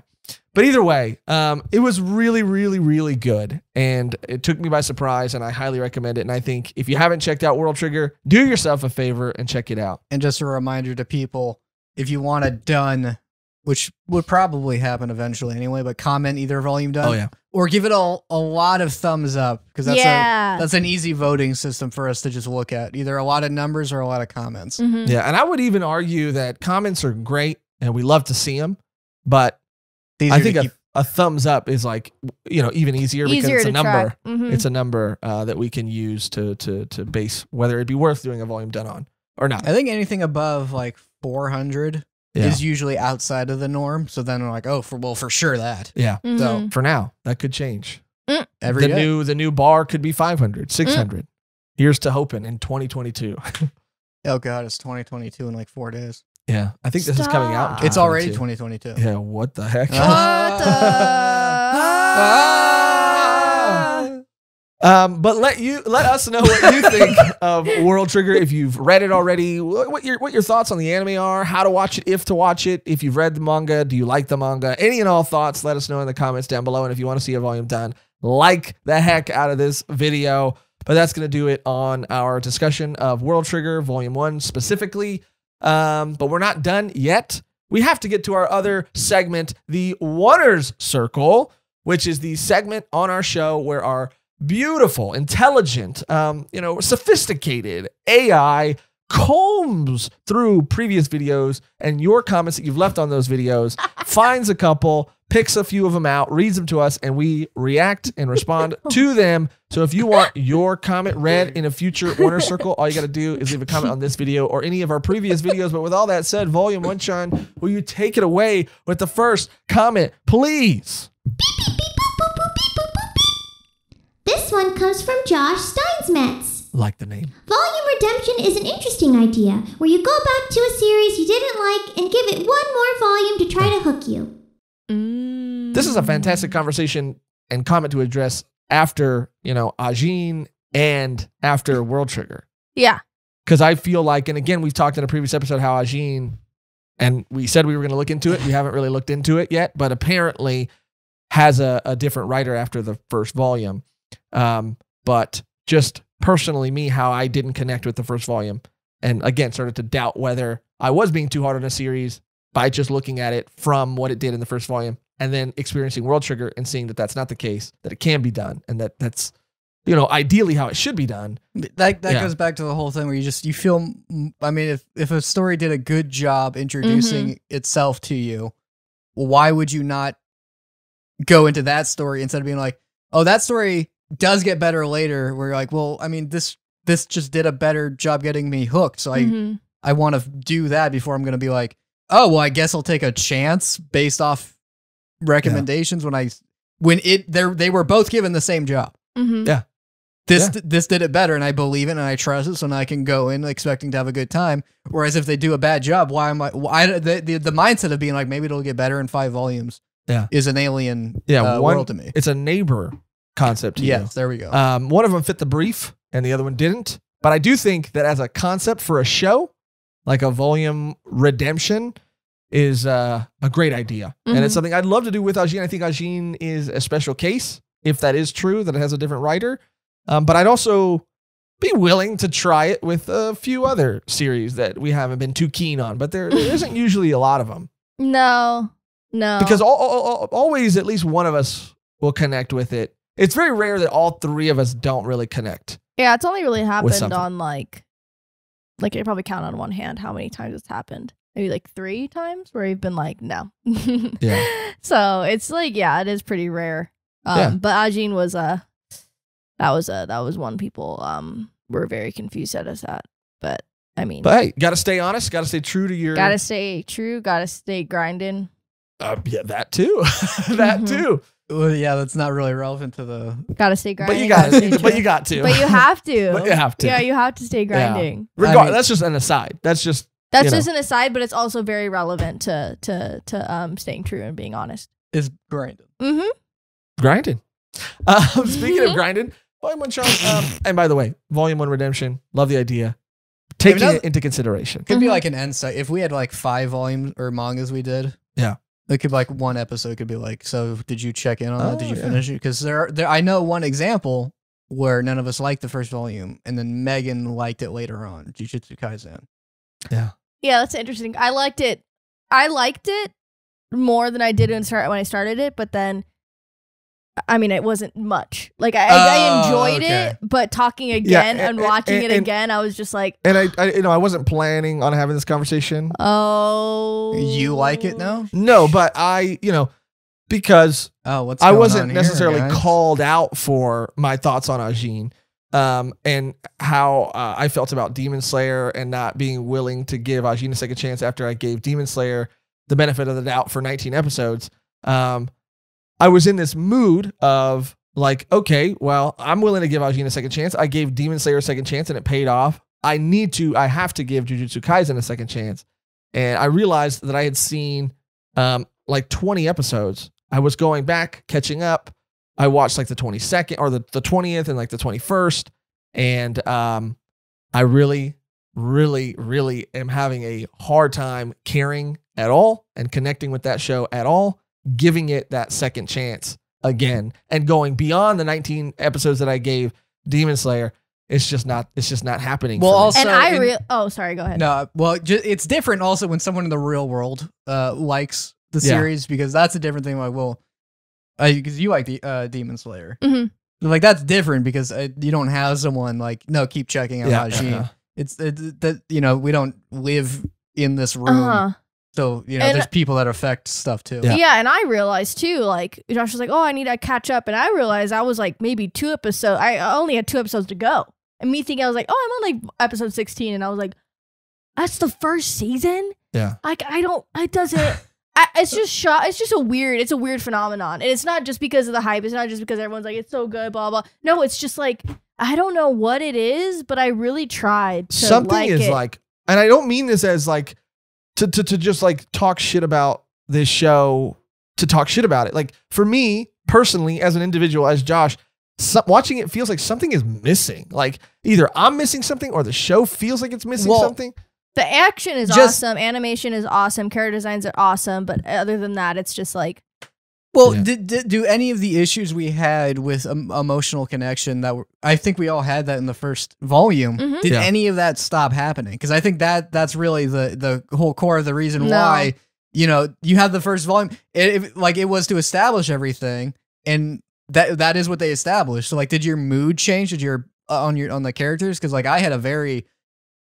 But either way, um, it was really, really, really good, and it took me by surprise, and I highly recommend it. And I think if you haven't checked out World Trigger, do yourself a favor and check it out. And just a reminder to people, if you want a done, which would probably happen eventually anyway, but comment either volume done, oh, yeah. or give it all a lot of thumbs up, because that's, yeah. that's an easy voting system for us to just look at, either a lot of numbers or a lot of comments. Mm-hmm. Yeah, and I would even argue that comments are great, and we love to see them, but I think a, a thumbs up is, like, you know, even easier, because easier it's, a number, mm-hmm. it's a number. It's a number that we can use to to to base whether it'd be worth doing a volume done on or not. I think anything above like four hundred yeah. is usually outside of the norm. So then we're like, oh, for well, for sure that. Yeah. Mm-hmm. So for now, that could change. Mm. Every the day. new the new bar could be five hundred, six hundred. Mm. Here's to hoping in twenty twenty-two. Oh god, it's twenty twenty-two in like four days. Yeah, I think Stop. this is coming out. It's already twenty twenty-two. Yeah, what the heck? What the? Ah! Um, but let you let us know what you think of World Trigger. If you've read it already, what your what your thoughts on the anime are, how to watch it, if to watch it, if you've read the manga, do you like the manga? Any and all thoughts, let us know in the comments down below. And if you want to see a volume done, like the heck out of this video. But that's gonna do it on our discussion of World Trigger Volume One specifically. Um, but we're not done yet. We have to get to our other segment, the Wonner's Circle, which is the segment on our show where our beautiful, intelligent, um, you know, sophisticated A I combs through previous videos and your comments that you've left on those videos, finds a couple, picks a few of them out, reads them to us, and we react and respond to them. So if you want your comment read in a future Wonner Circle, all you got to do is leave a comment on this video or any of our previous videos. But with all that said, Volume One, Sean, will you take it away with the first comment, please? This one comes from Josh Steinsmetz. Like the name. Volume redemption is an interesting idea where you go back to a series you didn't like and give it one more volume to try to hook you. Mm. This is a fantastic conversation and comment to address after, you know, Ajin and after World Trigger. Yeah. Because I feel like, and again, we've talked in a previous episode how Ajin, and we said we were going to look into it. We haven't really looked into it yet, but apparently has a, a different writer after the first volume. Um, but just personally, me, how I didn't connect with the first volume, and again started to doubt whether I was being too hard on a series by just looking at it from what it did in the first volume, and then experiencing World Trigger and seeing that that's not the case, that it can be done, and that that's, you know, ideally how it should be done. That that yeah. goes back to the whole thing where you just you feel. I mean, if if a story did a good job introducing mm-hmm. itself to you, why would you not go into that story instead of being like, oh, that story does get better later, where you're like, well, I mean, this this just did a better job getting me hooked, so I mm-hmm. I want to do that before I'm going to be like, oh, well, I guess I'll take a chance based off recommendations yeah. when I when it they they were both given the same job. Mm-hmm. Yeah, this yeah. this did it better, and I believe it, and I trust it, so now I can go in expecting to have a good time. Whereas if they do a bad job, why am I? Why the the, the mindset of being like, maybe it'll get better in five volumes? Yeah, is an alien yeah uh, one, world to me. It's a neighbor concept. Yes, you. There we go. Um, one of them fit the brief and the other one didn't. But I do think that as a concept for a show, like a volume redemption is uh, a great idea. Mm-hmm. And it's something I'd love to do with Ajin. I think Ajin is a special case, if that is true, that it has a different writer. Um, but I'd also be willing to try it with a few other series that we haven't been too keen on. But there, there isn't usually a lot of them. No, no. Because all, all, all, always at least one of us will connect with it. It's very rare that all three of us don't really connect. Yeah, it's only really happened on like, like I probably count on one hand how many times it's happened. Maybe like three times where you've been like, no. yeah. So it's like, yeah, it is pretty rare. Um, yeah. But Ajin was a, that was a, that was one people um were very confused at us at. But I mean, but hey, gotta stay honest, gotta stay true to your, gotta stay true, gotta stay grinding. Uh, yeah, that too. that mm-hmm. too. Well, yeah, that's not really relevant to the. Gotta stay grinding. But you got to. But you got to. But you have to. But you have to. Yeah, you have to stay grinding. Yeah. Regardless, I mean, that's just an aside. That's just. That's just know. an aside, but it's also very relevant to to to um staying true and being honest. Is grinding. Mm-hmm. Grinding. Um, speaking mm-hmm. of grinding, Volume One Charm. Um, and by the way, Volume One Redemption. Love the idea. Taking I mean, it into consideration. Could mm-hmm. be like an end site. If we had like five volumes or mangas, we did. Yeah. It could be like one episode could be like, so did you check in on oh, that? Did you yeah. finish it? Because there, there, I know one example where none of us liked the first volume, and then Megan liked it later on. Jujutsu Kaisen. Yeah. Yeah, that's interesting. I liked it. I liked it more than I did when I started it, but then, I mean, it wasn't much. Like I, oh, I enjoyed okay. it, but talking again yeah, and, and watching and, and, it again, I was just like. And I, I, you know, I wasn't planning on having this conversation. Oh, you like it now? No, but I, you know, because oh, what's I wasn't necessarily here, called out for my thoughts on Ajin, um, and how uh, I felt about Demon Slayer and not being willing to give Ajin a second chance after I gave Demon Slayer the benefit of the doubt for nineteen episodes. Um, I was in this mood of like, okay, well, I'm willing to give Ajin a second chance. I gave Demon Slayer a second chance and it paid off. I need to, I have to give Jujutsu Kaisen a second chance. And I realized that I had seen um, like twenty episodes. I was going back, catching up. I watched like the twenty-second or the, the twentieth and like the twenty-first. And um, I really, really, really am having a hard time caring at all and connecting with that show at all. Giving it that second chance again and going beyond the nineteen episodes that I gave Demon Slayer, it's just not, it's just not happening. Well, also, and I real oh, sorry, go ahead. No, well, ju it's different also when someone in the real world uh, likes the yeah. series, because that's a different thing. Like, well, because uh, you like the uh, Demon Slayer, mm-hmm. like that's different because uh, you don't have someone like no, keep checking out yeah, Ajin. Uh-huh. It's uh, that you know we don't live in this room. Uh-huh. So, you know, and there's people that affect stuff, too. Yeah. yeah, and I realized, too, like, Josh was like, oh, I need to catch up. And I realized I was, like, maybe two episodes. I only had two episodes to go. And me thinking, I was like, oh, I'm on, like, episode sixteen. And I was like, that's the first season? Yeah. Like, I don't, it doesn't, I, it's just shot. It's just a weird, it's a weird phenomenon. And it's not just because of the hype. It's not just because everyone's like, it's so good, blah, blah. No, it's just, like, I don't know what it is, but I really tried to Something like is, it. like, and I don't mean this as, like, To, to, to just like talk shit about this show, to talk shit about it. Like for me personally, as an individual, as Josh, so watching it feels like something is missing. Like either I'm missing something or the show feels like it's missing well, something. The action is just, awesome. Animation is awesome. Character designs are awesome. But other than that, it's just like. Well, yeah. did, did, do any of the issues we had with um, emotional connection that were, I think we all had that in the first volume. Mm-hmm. Did yeah. any of that stop happening? Because I think that that's really the the whole core of the reason no. why, you know, you have the first volume. It, it, like it was to establish everything, and that that is what they established. So, like, did your mood change? Did your uh, on your on the characters? Because like I had a very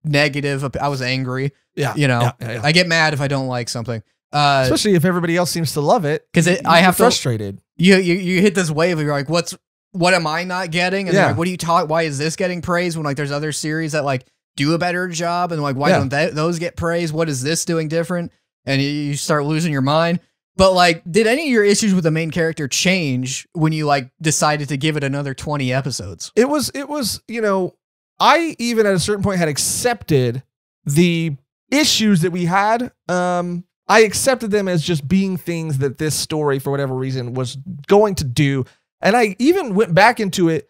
negative. I was angry. Yeah, you know, yeah, yeah, yeah. I get mad if I don't like something. Uh, Especially if everybody else seems to love it, because I have frustrated. To, you you you hit this wave. Where you're like, what's what am I not getting? And yeah. like, what are you talking? Why is this getting praise when like there's other series that like do a better job? And like, why yeah. don't they, those get praise? What is this doing different? And you, you start losing your mind. But like, did any of your issues with the main character change when you like decided to give it another twenty episodes? It was it was you know, I even at a certain point had accepted the issues that we had. Um. I accepted them as just being things that this story, for whatever reason, was going to do. And I even went back into it,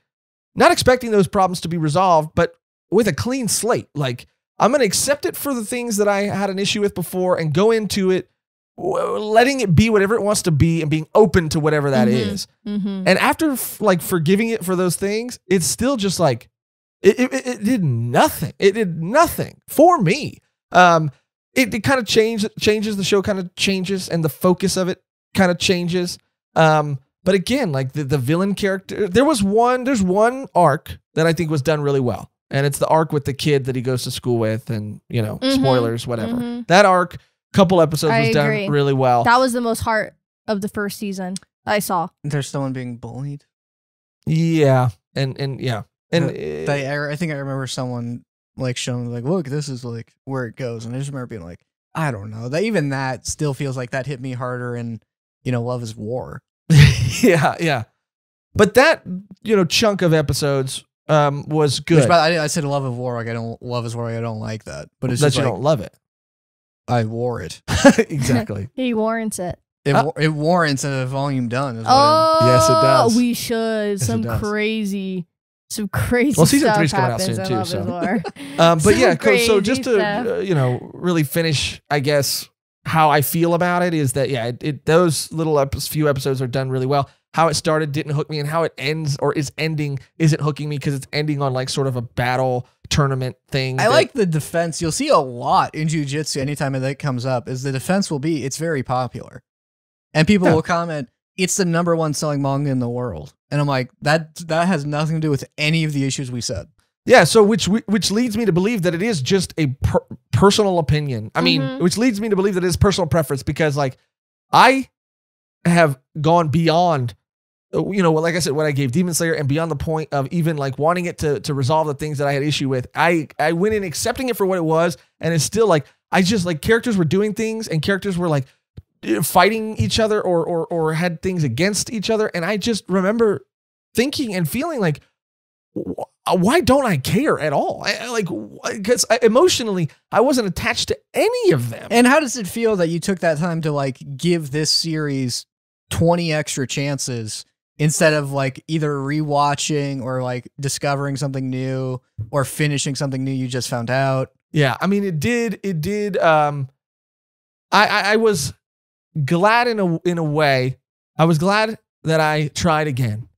not expecting those problems to be resolved, but with a clean slate. Like, I'm going to accept it for the things that I had an issue with before and go into it, letting it be whatever it wants to be and being open to whatever that mm-hmm. is. Mm-hmm. And after like forgiving it for those things, it's still just like, it, it, it did nothing. It did nothing for me. Um, It, it kind of changes, changes the show kind of changes and the focus of it kind of changes. Um, but again, like the, the villain character, there was one, there's one arc that I think was done really well. And it's the arc with the kid that he goes to school with and, you know, mm-hmm. spoilers, whatever. Mm-hmm. That arc, couple episodes I was done agree. really well. That was the most heart of the first season I saw. There's someone being bullied. Yeah. And, and yeah. And they, I think I remember someone like showing like, look, this is like where it goes. And I just remember being like, I don't know. That even that still feels like that hit me harder. And you know, Love is War. yeah, yeah. But that you know chunk of episodes um, was good. Which, by the way, I said Love of War. Like I don't Love is War. Like I don't like that. But it's that just you like, don't love it. I wore it. Exactly. He warrants it. It, oh. it warrants a volume done. Is oh, what it, yes, it does. We should. Yes, some crazy, some crazy. Well, season stuff three's coming out soon too. So, um, but yeah. So just to uh, you know really finish, I guess how I feel about it is that yeah, it, it those little ep few episodes are done really well. How it started didn't hook me, and how it ends or is ending isn't hooking me because it's ending on like sort of a battle tournament thing. I like the defense. You'll see a lot in Jujutsu anytime that comes up is the defense will be it's very popular. And people yeah. will comment, it's the number one selling manga in the world. And I'm like, that that has nothing to do with any of the issues we said. Yeah, so which which leads me to believe that it is just a per personal opinion. I mm-hmm. mean, which leads me to believe that it is personal preference because like I have gone beyond you know, like I said, what I gave Demon Slayer and beyond the point of even like wanting it to, to resolve the things that I had issue with. I, I went in accepting it for what it was. And it's still like, I just like characters were doing things and characters were like fighting each other or, or, or had things against each other. And I just remember thinking and feeling like, why don't I care at all? I, like, because emotionally, I wasn't attached to any of them. And how does it feel that you took that time to like give this series twenty extra chances instead of like either rewatching or like discovering something new or finishing something new you just found out? Yeah. I mean, it did, it did. Um, I, I, I was glad in a, in a way. I was glad that I tried again,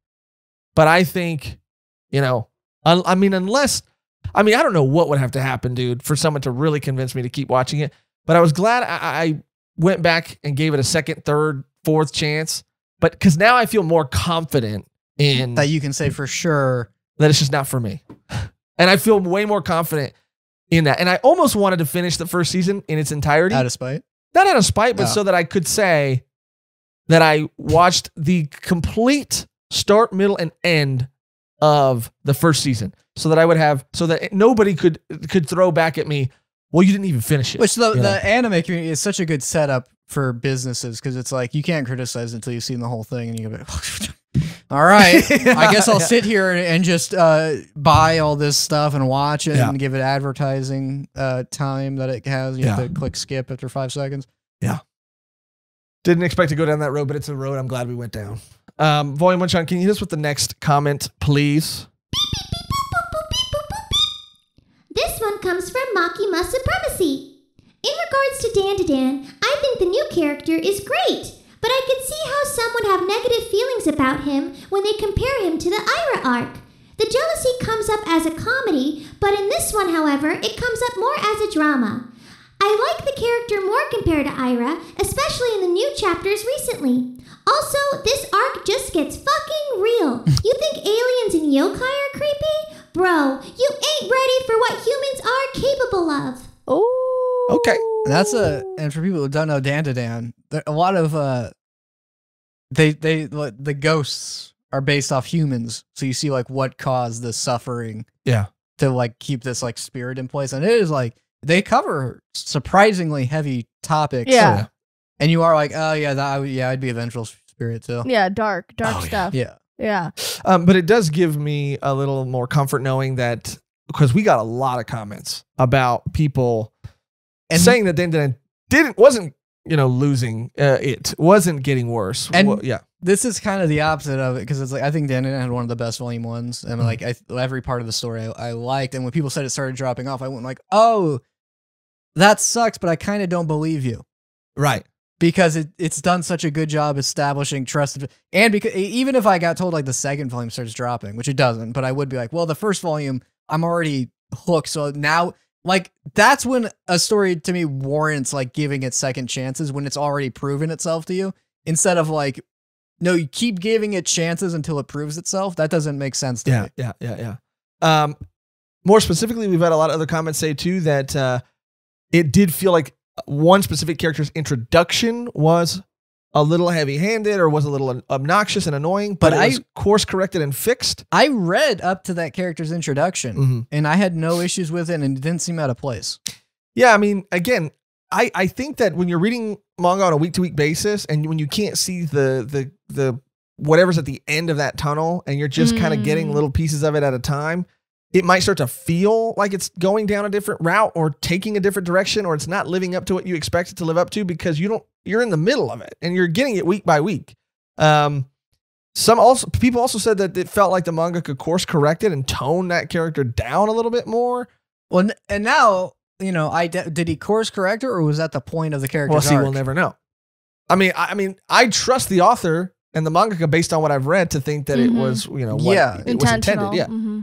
but I think, you know, un, I mean, unless, I mean, I don't know what would have to happen, dude, for someone to really convince me to keep watching it, but I was glad I, I went back and gave it a second, third, fourth chance. But because now I feel more confident in that you can say for sure that it's just not for me. And I feel way more confident in that. And I almost wanted to finish the first season in its entirety. Out of spite? Not out of spite, but no. so that I could say that I watched the complete start, middle, and end of the first season. So that I would have, so that nobody could, could throw back at me, well, you didn't even finish it. Which the, the anime community is such a good setup for businesses because it's like you can't criticize until you've seen the whole thing and you go, all right, yeah, I guess I'll yeah. sit here and just uh, buy all this stuff and watch it yeah. and give it advertising uh, time that it has. You yeah. have to click skip after five seconds. Yeah. Didn't expect to go down that road, but it's a road I'm glad we went down. Um, Volume One, Sean, can you hit us with the next comment, please? This one comes from Makima Supremacy. In regards to Dandadan, I think the new character is great, but I can see how some would have negative feelings about him when they compare him to the Ira arc. The jealousy comes up as a comedy, but in this one, however, it comes up more as a drama. I like the character more compared to Ira, especially in the new chapters recently. Also, this arc just gets fucking real. You think aliens and yokai are creepy? Bro, you ain't ready for what humans are capable of. Oh. Okay. And that's a, and for people who don't know Dandadan, there, a lot of, uh, they, they, the ghosts are based off humans. So you see like what caused the suffering. Yeah. To like keep this like spirit in place. And it is like, they cover surprisingly heavy topics. Yeah. So, and you are like, oh yeah, that, yeah, I'd be a vengeful spirit too. Yeah. Dark, dark oh, stuff. Yeah. Yeah. Um, but it does give me a little more comfort knowing that, because we got a lot of comments about people and saying that Dandadan didn't wasn't you know losing uh, it wasn't getting worse. And well, yeah, this is kind of the opposite of it because it's like I think Dandadan had one of the best volume ones, and mm-hmm. like I, every part of the story I, I liked. And when people said it started dropping off, I went like, "Oh, that sucks," but I kind of don't believe you, right? Because it it's done such a good job establishing trust, and because even if I got told like the second volume starts dropping, which it doesn't, but I would be like, "Well, the first volume, I'm already hooked," so now. Like, that's when a story, to me, warrants, like, giving it second chances when it's already proven itself to you. Instead of, like, no, you keep giving it chances until it proves itself. That doesn't make sense to yeah, me. Yeah, yeah, yeah, yeah. Um, more specifically, we've had a lot of other comments say, too, that uh, it did feel like one specific character's introduction was a little heavy-handed or was a little obnoxious and annoying, but, but it was course-corrected and fixed. I read up to that character's introduction, mm-hmm. and I had no issues with it, and it didn't seem out of place. Yeah, I mean, again, I, I think that when you're reading manga on a week to week basis, and when you can't see the the the whatever's at the end of that tunnel, and you're just mm. kind of getting little pieces of it at a time, it might start to feel like it's going down a different route or taking a different direction, or it's not living up to what you expect it to live up to because you don't you're in the middle of it and you're getting it week by week. Um, some also people also said that it felt like the manga could course correct it and tone that character down a little bit more. Well, and now. You know, I de did he course correct her, or was that the point of the character's Well, see, arc? We'll never know. I mean, I, I mean, I trust the author and the mangaka based on what I've read to think that mm-hmm. it was, you know, what yeah. it was intended. Yeah. Mm-hmm.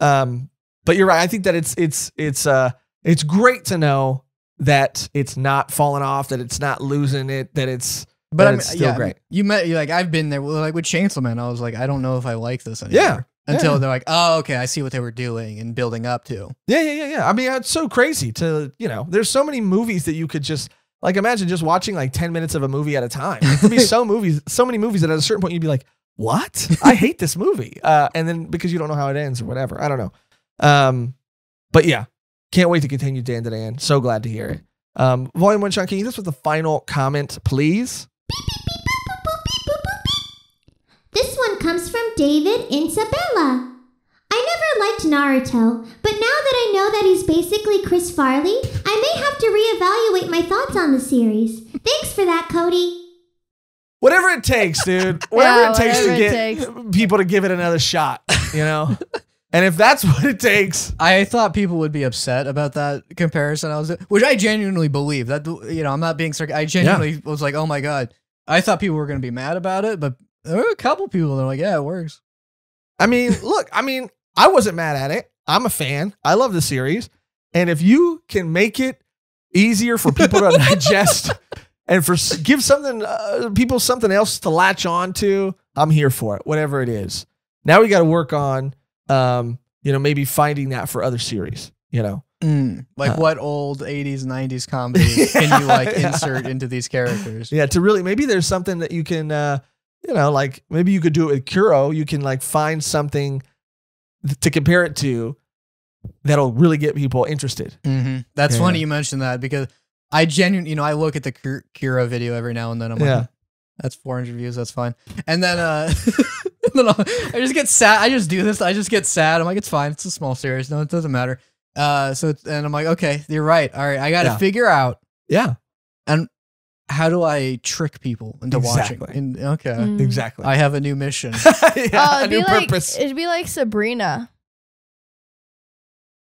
Um, but you're right. I think that it's it's it's uh it's great to know that it's not falling off, that it's not losing it, that it's but that I mean, it's still yeah, great. You met you like I've been there like with Chainsaw Man. I was like, I don't know if I like this anymore. Yeah. Until yeah. they're like, oh, okay, I see what they were doing and building up to. Yeah, yeah, yeah, yeah. I mean, it's so crazy to, you know, there's so many movies that you could just, like, imagine just watching like ten minutes of a movie at a time. It could be so movies, so many movies that at a certain point you'd be like, what? I hate this movie. Uh, and then because you don't know how it ends or whatever. I don't know. Um, but yeah, can't wait to continue Dandadan. So glad to hear it. Um, Volume one, Sean, can you just with the final comment, please? This one comes from David in Sabella. I never liked Naruto, but now that I know that he's basically Chris Farley, I may have to reevaluate my thoughts on the series. Thanks for that, Cody. Whatever it takes, dude. Whatever yeah, it takes whatever to get takes. people to give it another shot, you know? And if that's what it takes. I thought people would be upset about that comparison. I was, which I genuinely believe. That, you know, I'm not being sarcastic. I genuinely yeah. was like, oh my God. I thought people were going to be mad about it, but there were a couple people that are like, yeah, it works. I mean, look, I mean, I wasn't mad at it. I'm a fan. I love the series. And if you can make it easier for people to digest and for give something, uh, people something else to latch on to, I'm here for it, whatever it is. Now we got to work on, um, you know, maybe finding that for other series, you know. Mm, like uh, what old eighties, nineties comedies yeah, can you like yeah. insert into these characters? Yeah, to really, maybe there's something that you can... Uh, You know, like maybe you could do it with Kuro. You can like find something to compare it to that'll really get people interested. Mm-hmm. That's yeah. funny you mentioned that because I genuinely, you know, I look at the Kuro video every now and then. I'm yeah. like, that's four hundred views. That's fine. And then, uh, and then I just get sad. I just do this. I just get sad. I'm like, it's fine. It's a small series. No, it doesn't matter. Uh, so, it's, and I'm like, okay, you're right. All right. I got to yeah. figure out. Yeah. And how do I trick people into exactly. watching? And, okay. Mm. Exactly. I have a new mission. yeah, uh, a new like, purpose. It'd be like Sabrina.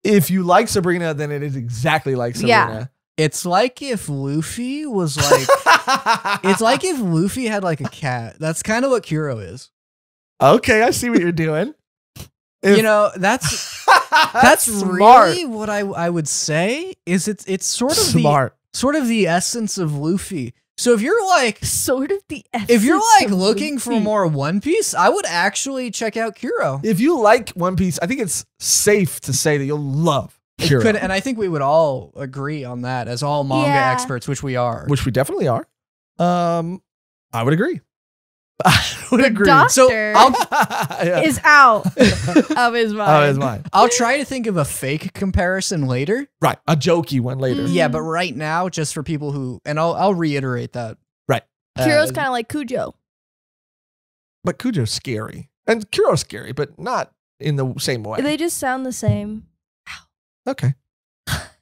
If you like Sabrina, then it is exactly like Sabrina. Yeah. It's like if Luffy was like... it's like if Luffy had like a cat. That's kind of what Kuro is. Okay, I see what you're doing. If, you know, that's that's, that's really what I, I would say is it's, it's sort of smart. The, Sort of the essence of Luffy. So if you're like, sort of the essence if you're like looking Luffy. for more One Piece, I would actually check out Kuro. If you like One Piece, I think it's safe to say that you'll love Kuro. Could, and I think we would all agree on that as all manga yeah. experts, which we are, which we definitely are. Um, I would agree. I would the agree. Doctor so yeah. is out of his mind. Of his mind. I'll try to think of a fake comparison later. Right, a jokey one later. Mm. Yeah, but right now, just for people who, and I'll I'll reiterate that. Right, Kuro's uh, kind of like Cujo, but Cujo's scary, and Kuro's scary, but not in the same way. They just sound the same. Okay.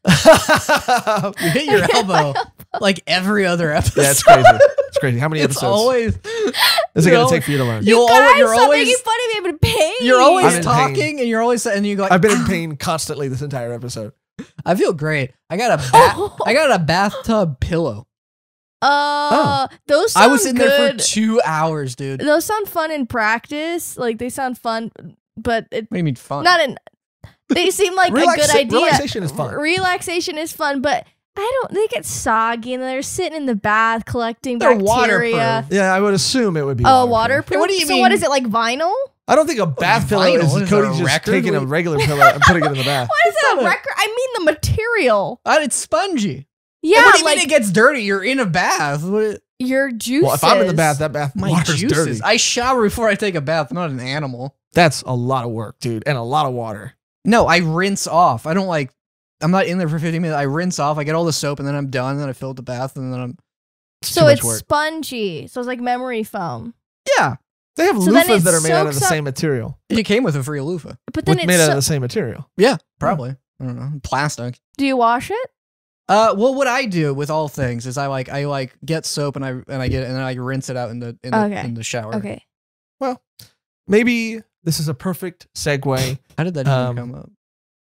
You hit your elbow like every other episode. Yeah, it's crazy. It's crazy. How many it's episodes? Always. Is it going to take for you to learn? You, you guys you're stop always, making fun of me. I'm in pain. You're always talking pain. and you're always and you go. Like, I've been in pain constantly this entire episode. I feel great. I got a oh. I got a bathtub pillow. Uh, oh. those sound I was in good. there for two hours, dude. Those sound fun in practice. Like they sound fun, but it, what do you mean fun? Not in. They seem like Relaxa a good idea. Relaxation is fun. Relaxation is fun, but I don't. They get soggy and they're sitting in the bath collecting they're bacteria. Waterproof. Yeah, I would assume it would be. Oh, uh, waterproof. waterproof? What do you so mean? What is it like vinyl? I don't think a bath pillow is, is Cody just record? taking a regular pillow and putting it in the bath. What is that a record? I mean the material. Uh, it's spongy. Yeah, and what do you like, mean it gets dirty? You're in a bath. What, your juices. Well, if I'm in the bath, that bath my juices. Dirty. I shower before I take a bath. I'm not an animal. That's a lot of work, dude, and a lot of water. No, I rinse off. I don't like I'm not in there for fifteen minutes. I rinse off. I get all the soap, and then I'm done. And then I fill up the bath, and then I'm. It's so it's work. spongy. So it's like memory foam. Yeah, they have so loofahs that are made out of the same material. It came with a free loofah, but then with, it's made so out of the same material. Yeah, probably. Hmm. I don't know, plastic. Do you wash it? Uh, well, what I do with all things is I like I like get soap and I and I get and I like rinse it out in the in the, okay. in the shower. Okay. Well, maybe this is a perfect segue. How did that even um, come up?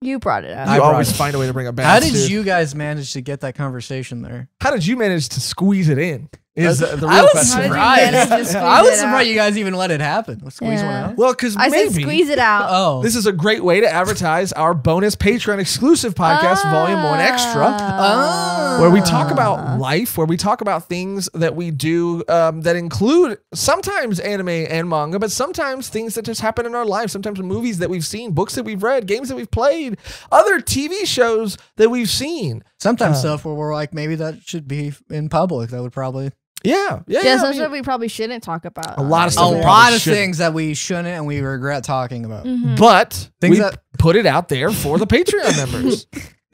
You brought it up. I always find a way to bring it back. How did dude. you guys manage to get that conversation there? How did you manage to squeeze it in? Is the, the real I was question. surprised. I was surprised you guys even let it happen. Let's squeeze yeah. one out. Well, because I maybe, said squeeze it out. Oh, this is a great way to advertise our bonus Patreon exclusive podcast, oh. Volume One Extra, oh. where we talk about life, where we talk about things that we do um, that include sometimes anime and manga, but sometimes things that just happen in our life. Sometimes movies that we've seen, books that we've read, games that we've played, other T V shows that we've seen. Sometimes uh, stuff where we're like, maybe that should be in public. That would probably. Yeah, yeah, yeah. Some stuff we probably shouldn't talk about. A lot of stuff. A lot of things that we shouldn't and we regret talking about. Mm-hmm. But things we that put it out there for the Patreon members.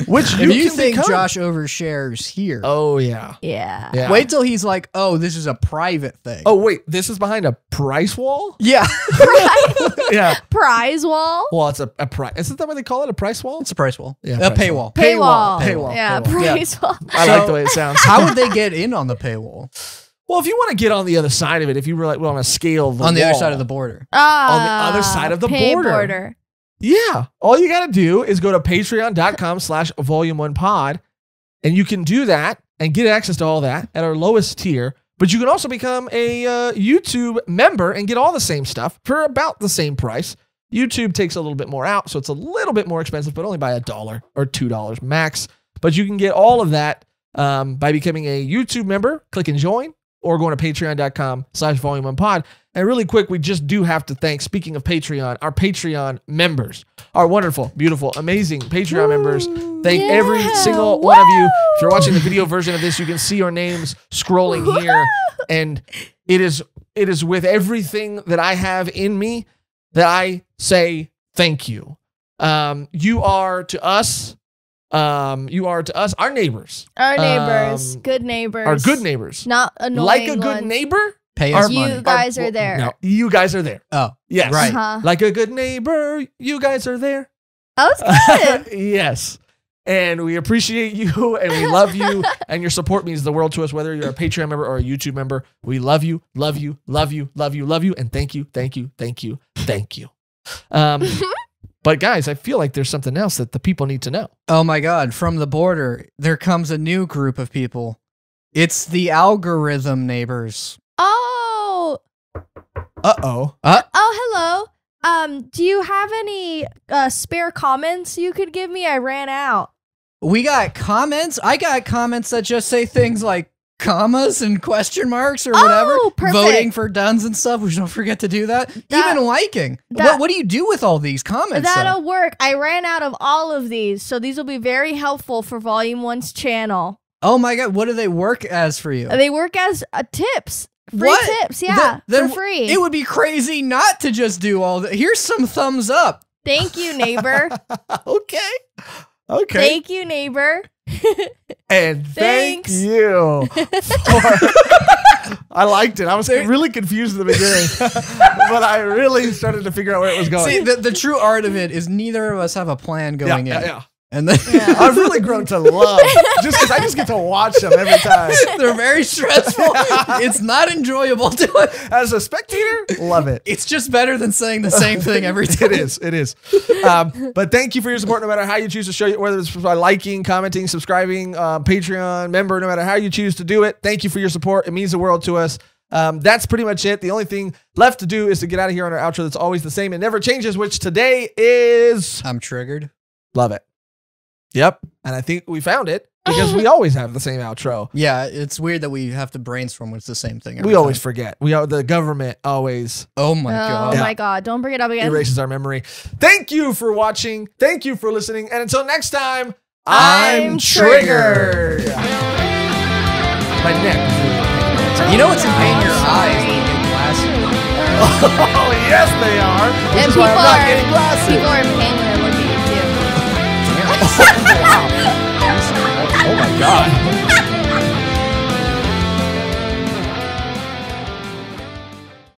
Which you, if you think become. Josh overshares here. Oh yeah. yeah, yeah. Wait till he's like, oh, this is a private thing. Oh wait, this is behind a price wall. Yeah, yeah. Prize wall. Well, it's a, a price. Isn't that what they call it? A price wall? It's a price wall. Yeah, a paywall. Paywall. Paywall. Paywall. Yeah, price wall. Yeah. I like the way it sounds. How would they get in on the paywall? Well, if you want to get on the other side of it, if you were like, well, on a scale of the on the wall, other side of the border, uh, on the other side of the pay border. border. Yeah, all you got to do is go to patreon.com slash volume one pod, and you can do that and get access to all that at our lowest tier. But you can also become a uh, YouTube member and get all the same stuff for about the same price. YouTube takes a little bit more out, so it's a little bit more expensive, but only by a dollar or two dollars max. But you can get all of that um, by becoming a YouTube member, clicking join, or going to patreon.com slash volume one pod. And really quick, we just do have to thank, speaking of Patreon, our Patreon members, our wonderful, beautiful, amazing Patreon Ooh, members. Thank yeah. every single Woo! one of you. If you're watching the video version of this, you can see your names scrolling here. And it is, it is with everything that I have in me that I say thank you. Um, you are to us. Um, you are to us, our neighbors. Our neighbors. Um, good neighbors. Our good neighbors. Not annoying Like a good ones. neighbor? Pay us money. You guys are there. No, you guys are there. Oh, yes. Right. Uh-huh. Like a good neighbor, you guys are there. That was good. Yes. And we appreciate you, and we love you, and your support means the world to us, whether you're a Patreon member or a YouTube member. We love you, love you, love you, love you, love you, and thank you, thank you, thank you, thank you. Um, but guys, I feel like there's something else that the people need to know. Oh my God, from the border, there comes a new group of people. It's the algorithm neighbors. Oh. Uh-oh. Uh oh, hello. Um, do you have any uh, spare comments you could give me? I ran out. We got comments. I got comments that just say things like commas and question marks or whatever. Oh, perfect. Voting for duns and stuff. We don't forget to do that. that Even liking. That, what, what do you do with all these comments? That'll though? work. I ran out of all of these, so these will be very helpful for Volume One's channel. Oh my God. What do they work as for you? They work as uh, tips. Free what? tips, yeah, the, the, for free. It would be crazy not to just do all that. Here's some thumbs up. Thank you, neighbor. okay. Okay. Thank you, neighbor. and thank you. For, I liked it. I was really confused in the beginning, but I really started to figure out where it was going. See, the, the true art of it is neither of us have a plan going yeah, in. Yeah, yeah. And then yeah. I've really grown to love just because I just get to watch them every time. They're very stressful. It's not enjoyable to it. As a spectator, love it. It's just better than saying the same thing every time. It is. It is. Um, but thank you for your support, no matter how you choose to show it, whether it's by liking, commenting, subscribing, uh, Patreon member, no matter how you choose to do it. Thank you for your support. It means the world to us. Um, that's pretty much it. The only thing left to do is to get out of here on our outro that's always the same and never changes, which today is... I'm triggered. Love it. Yep. And I think we found it because we always have the same outro. Yeah. It's weird that we have to brainstorm when it's the same thing. We always time. forget. We are the government always. Oh my oh God. Oh my God. Don't bring it up again. Erases our memory. Thank you for watching. Thank you for listening. And until next time, I'm, I'm triggered. triggered. My neck. You know what's in pain? Your eyes. Oh, yes, they are. Which and is people why I'm not are, getting glasses. People are in pain. Wow. god.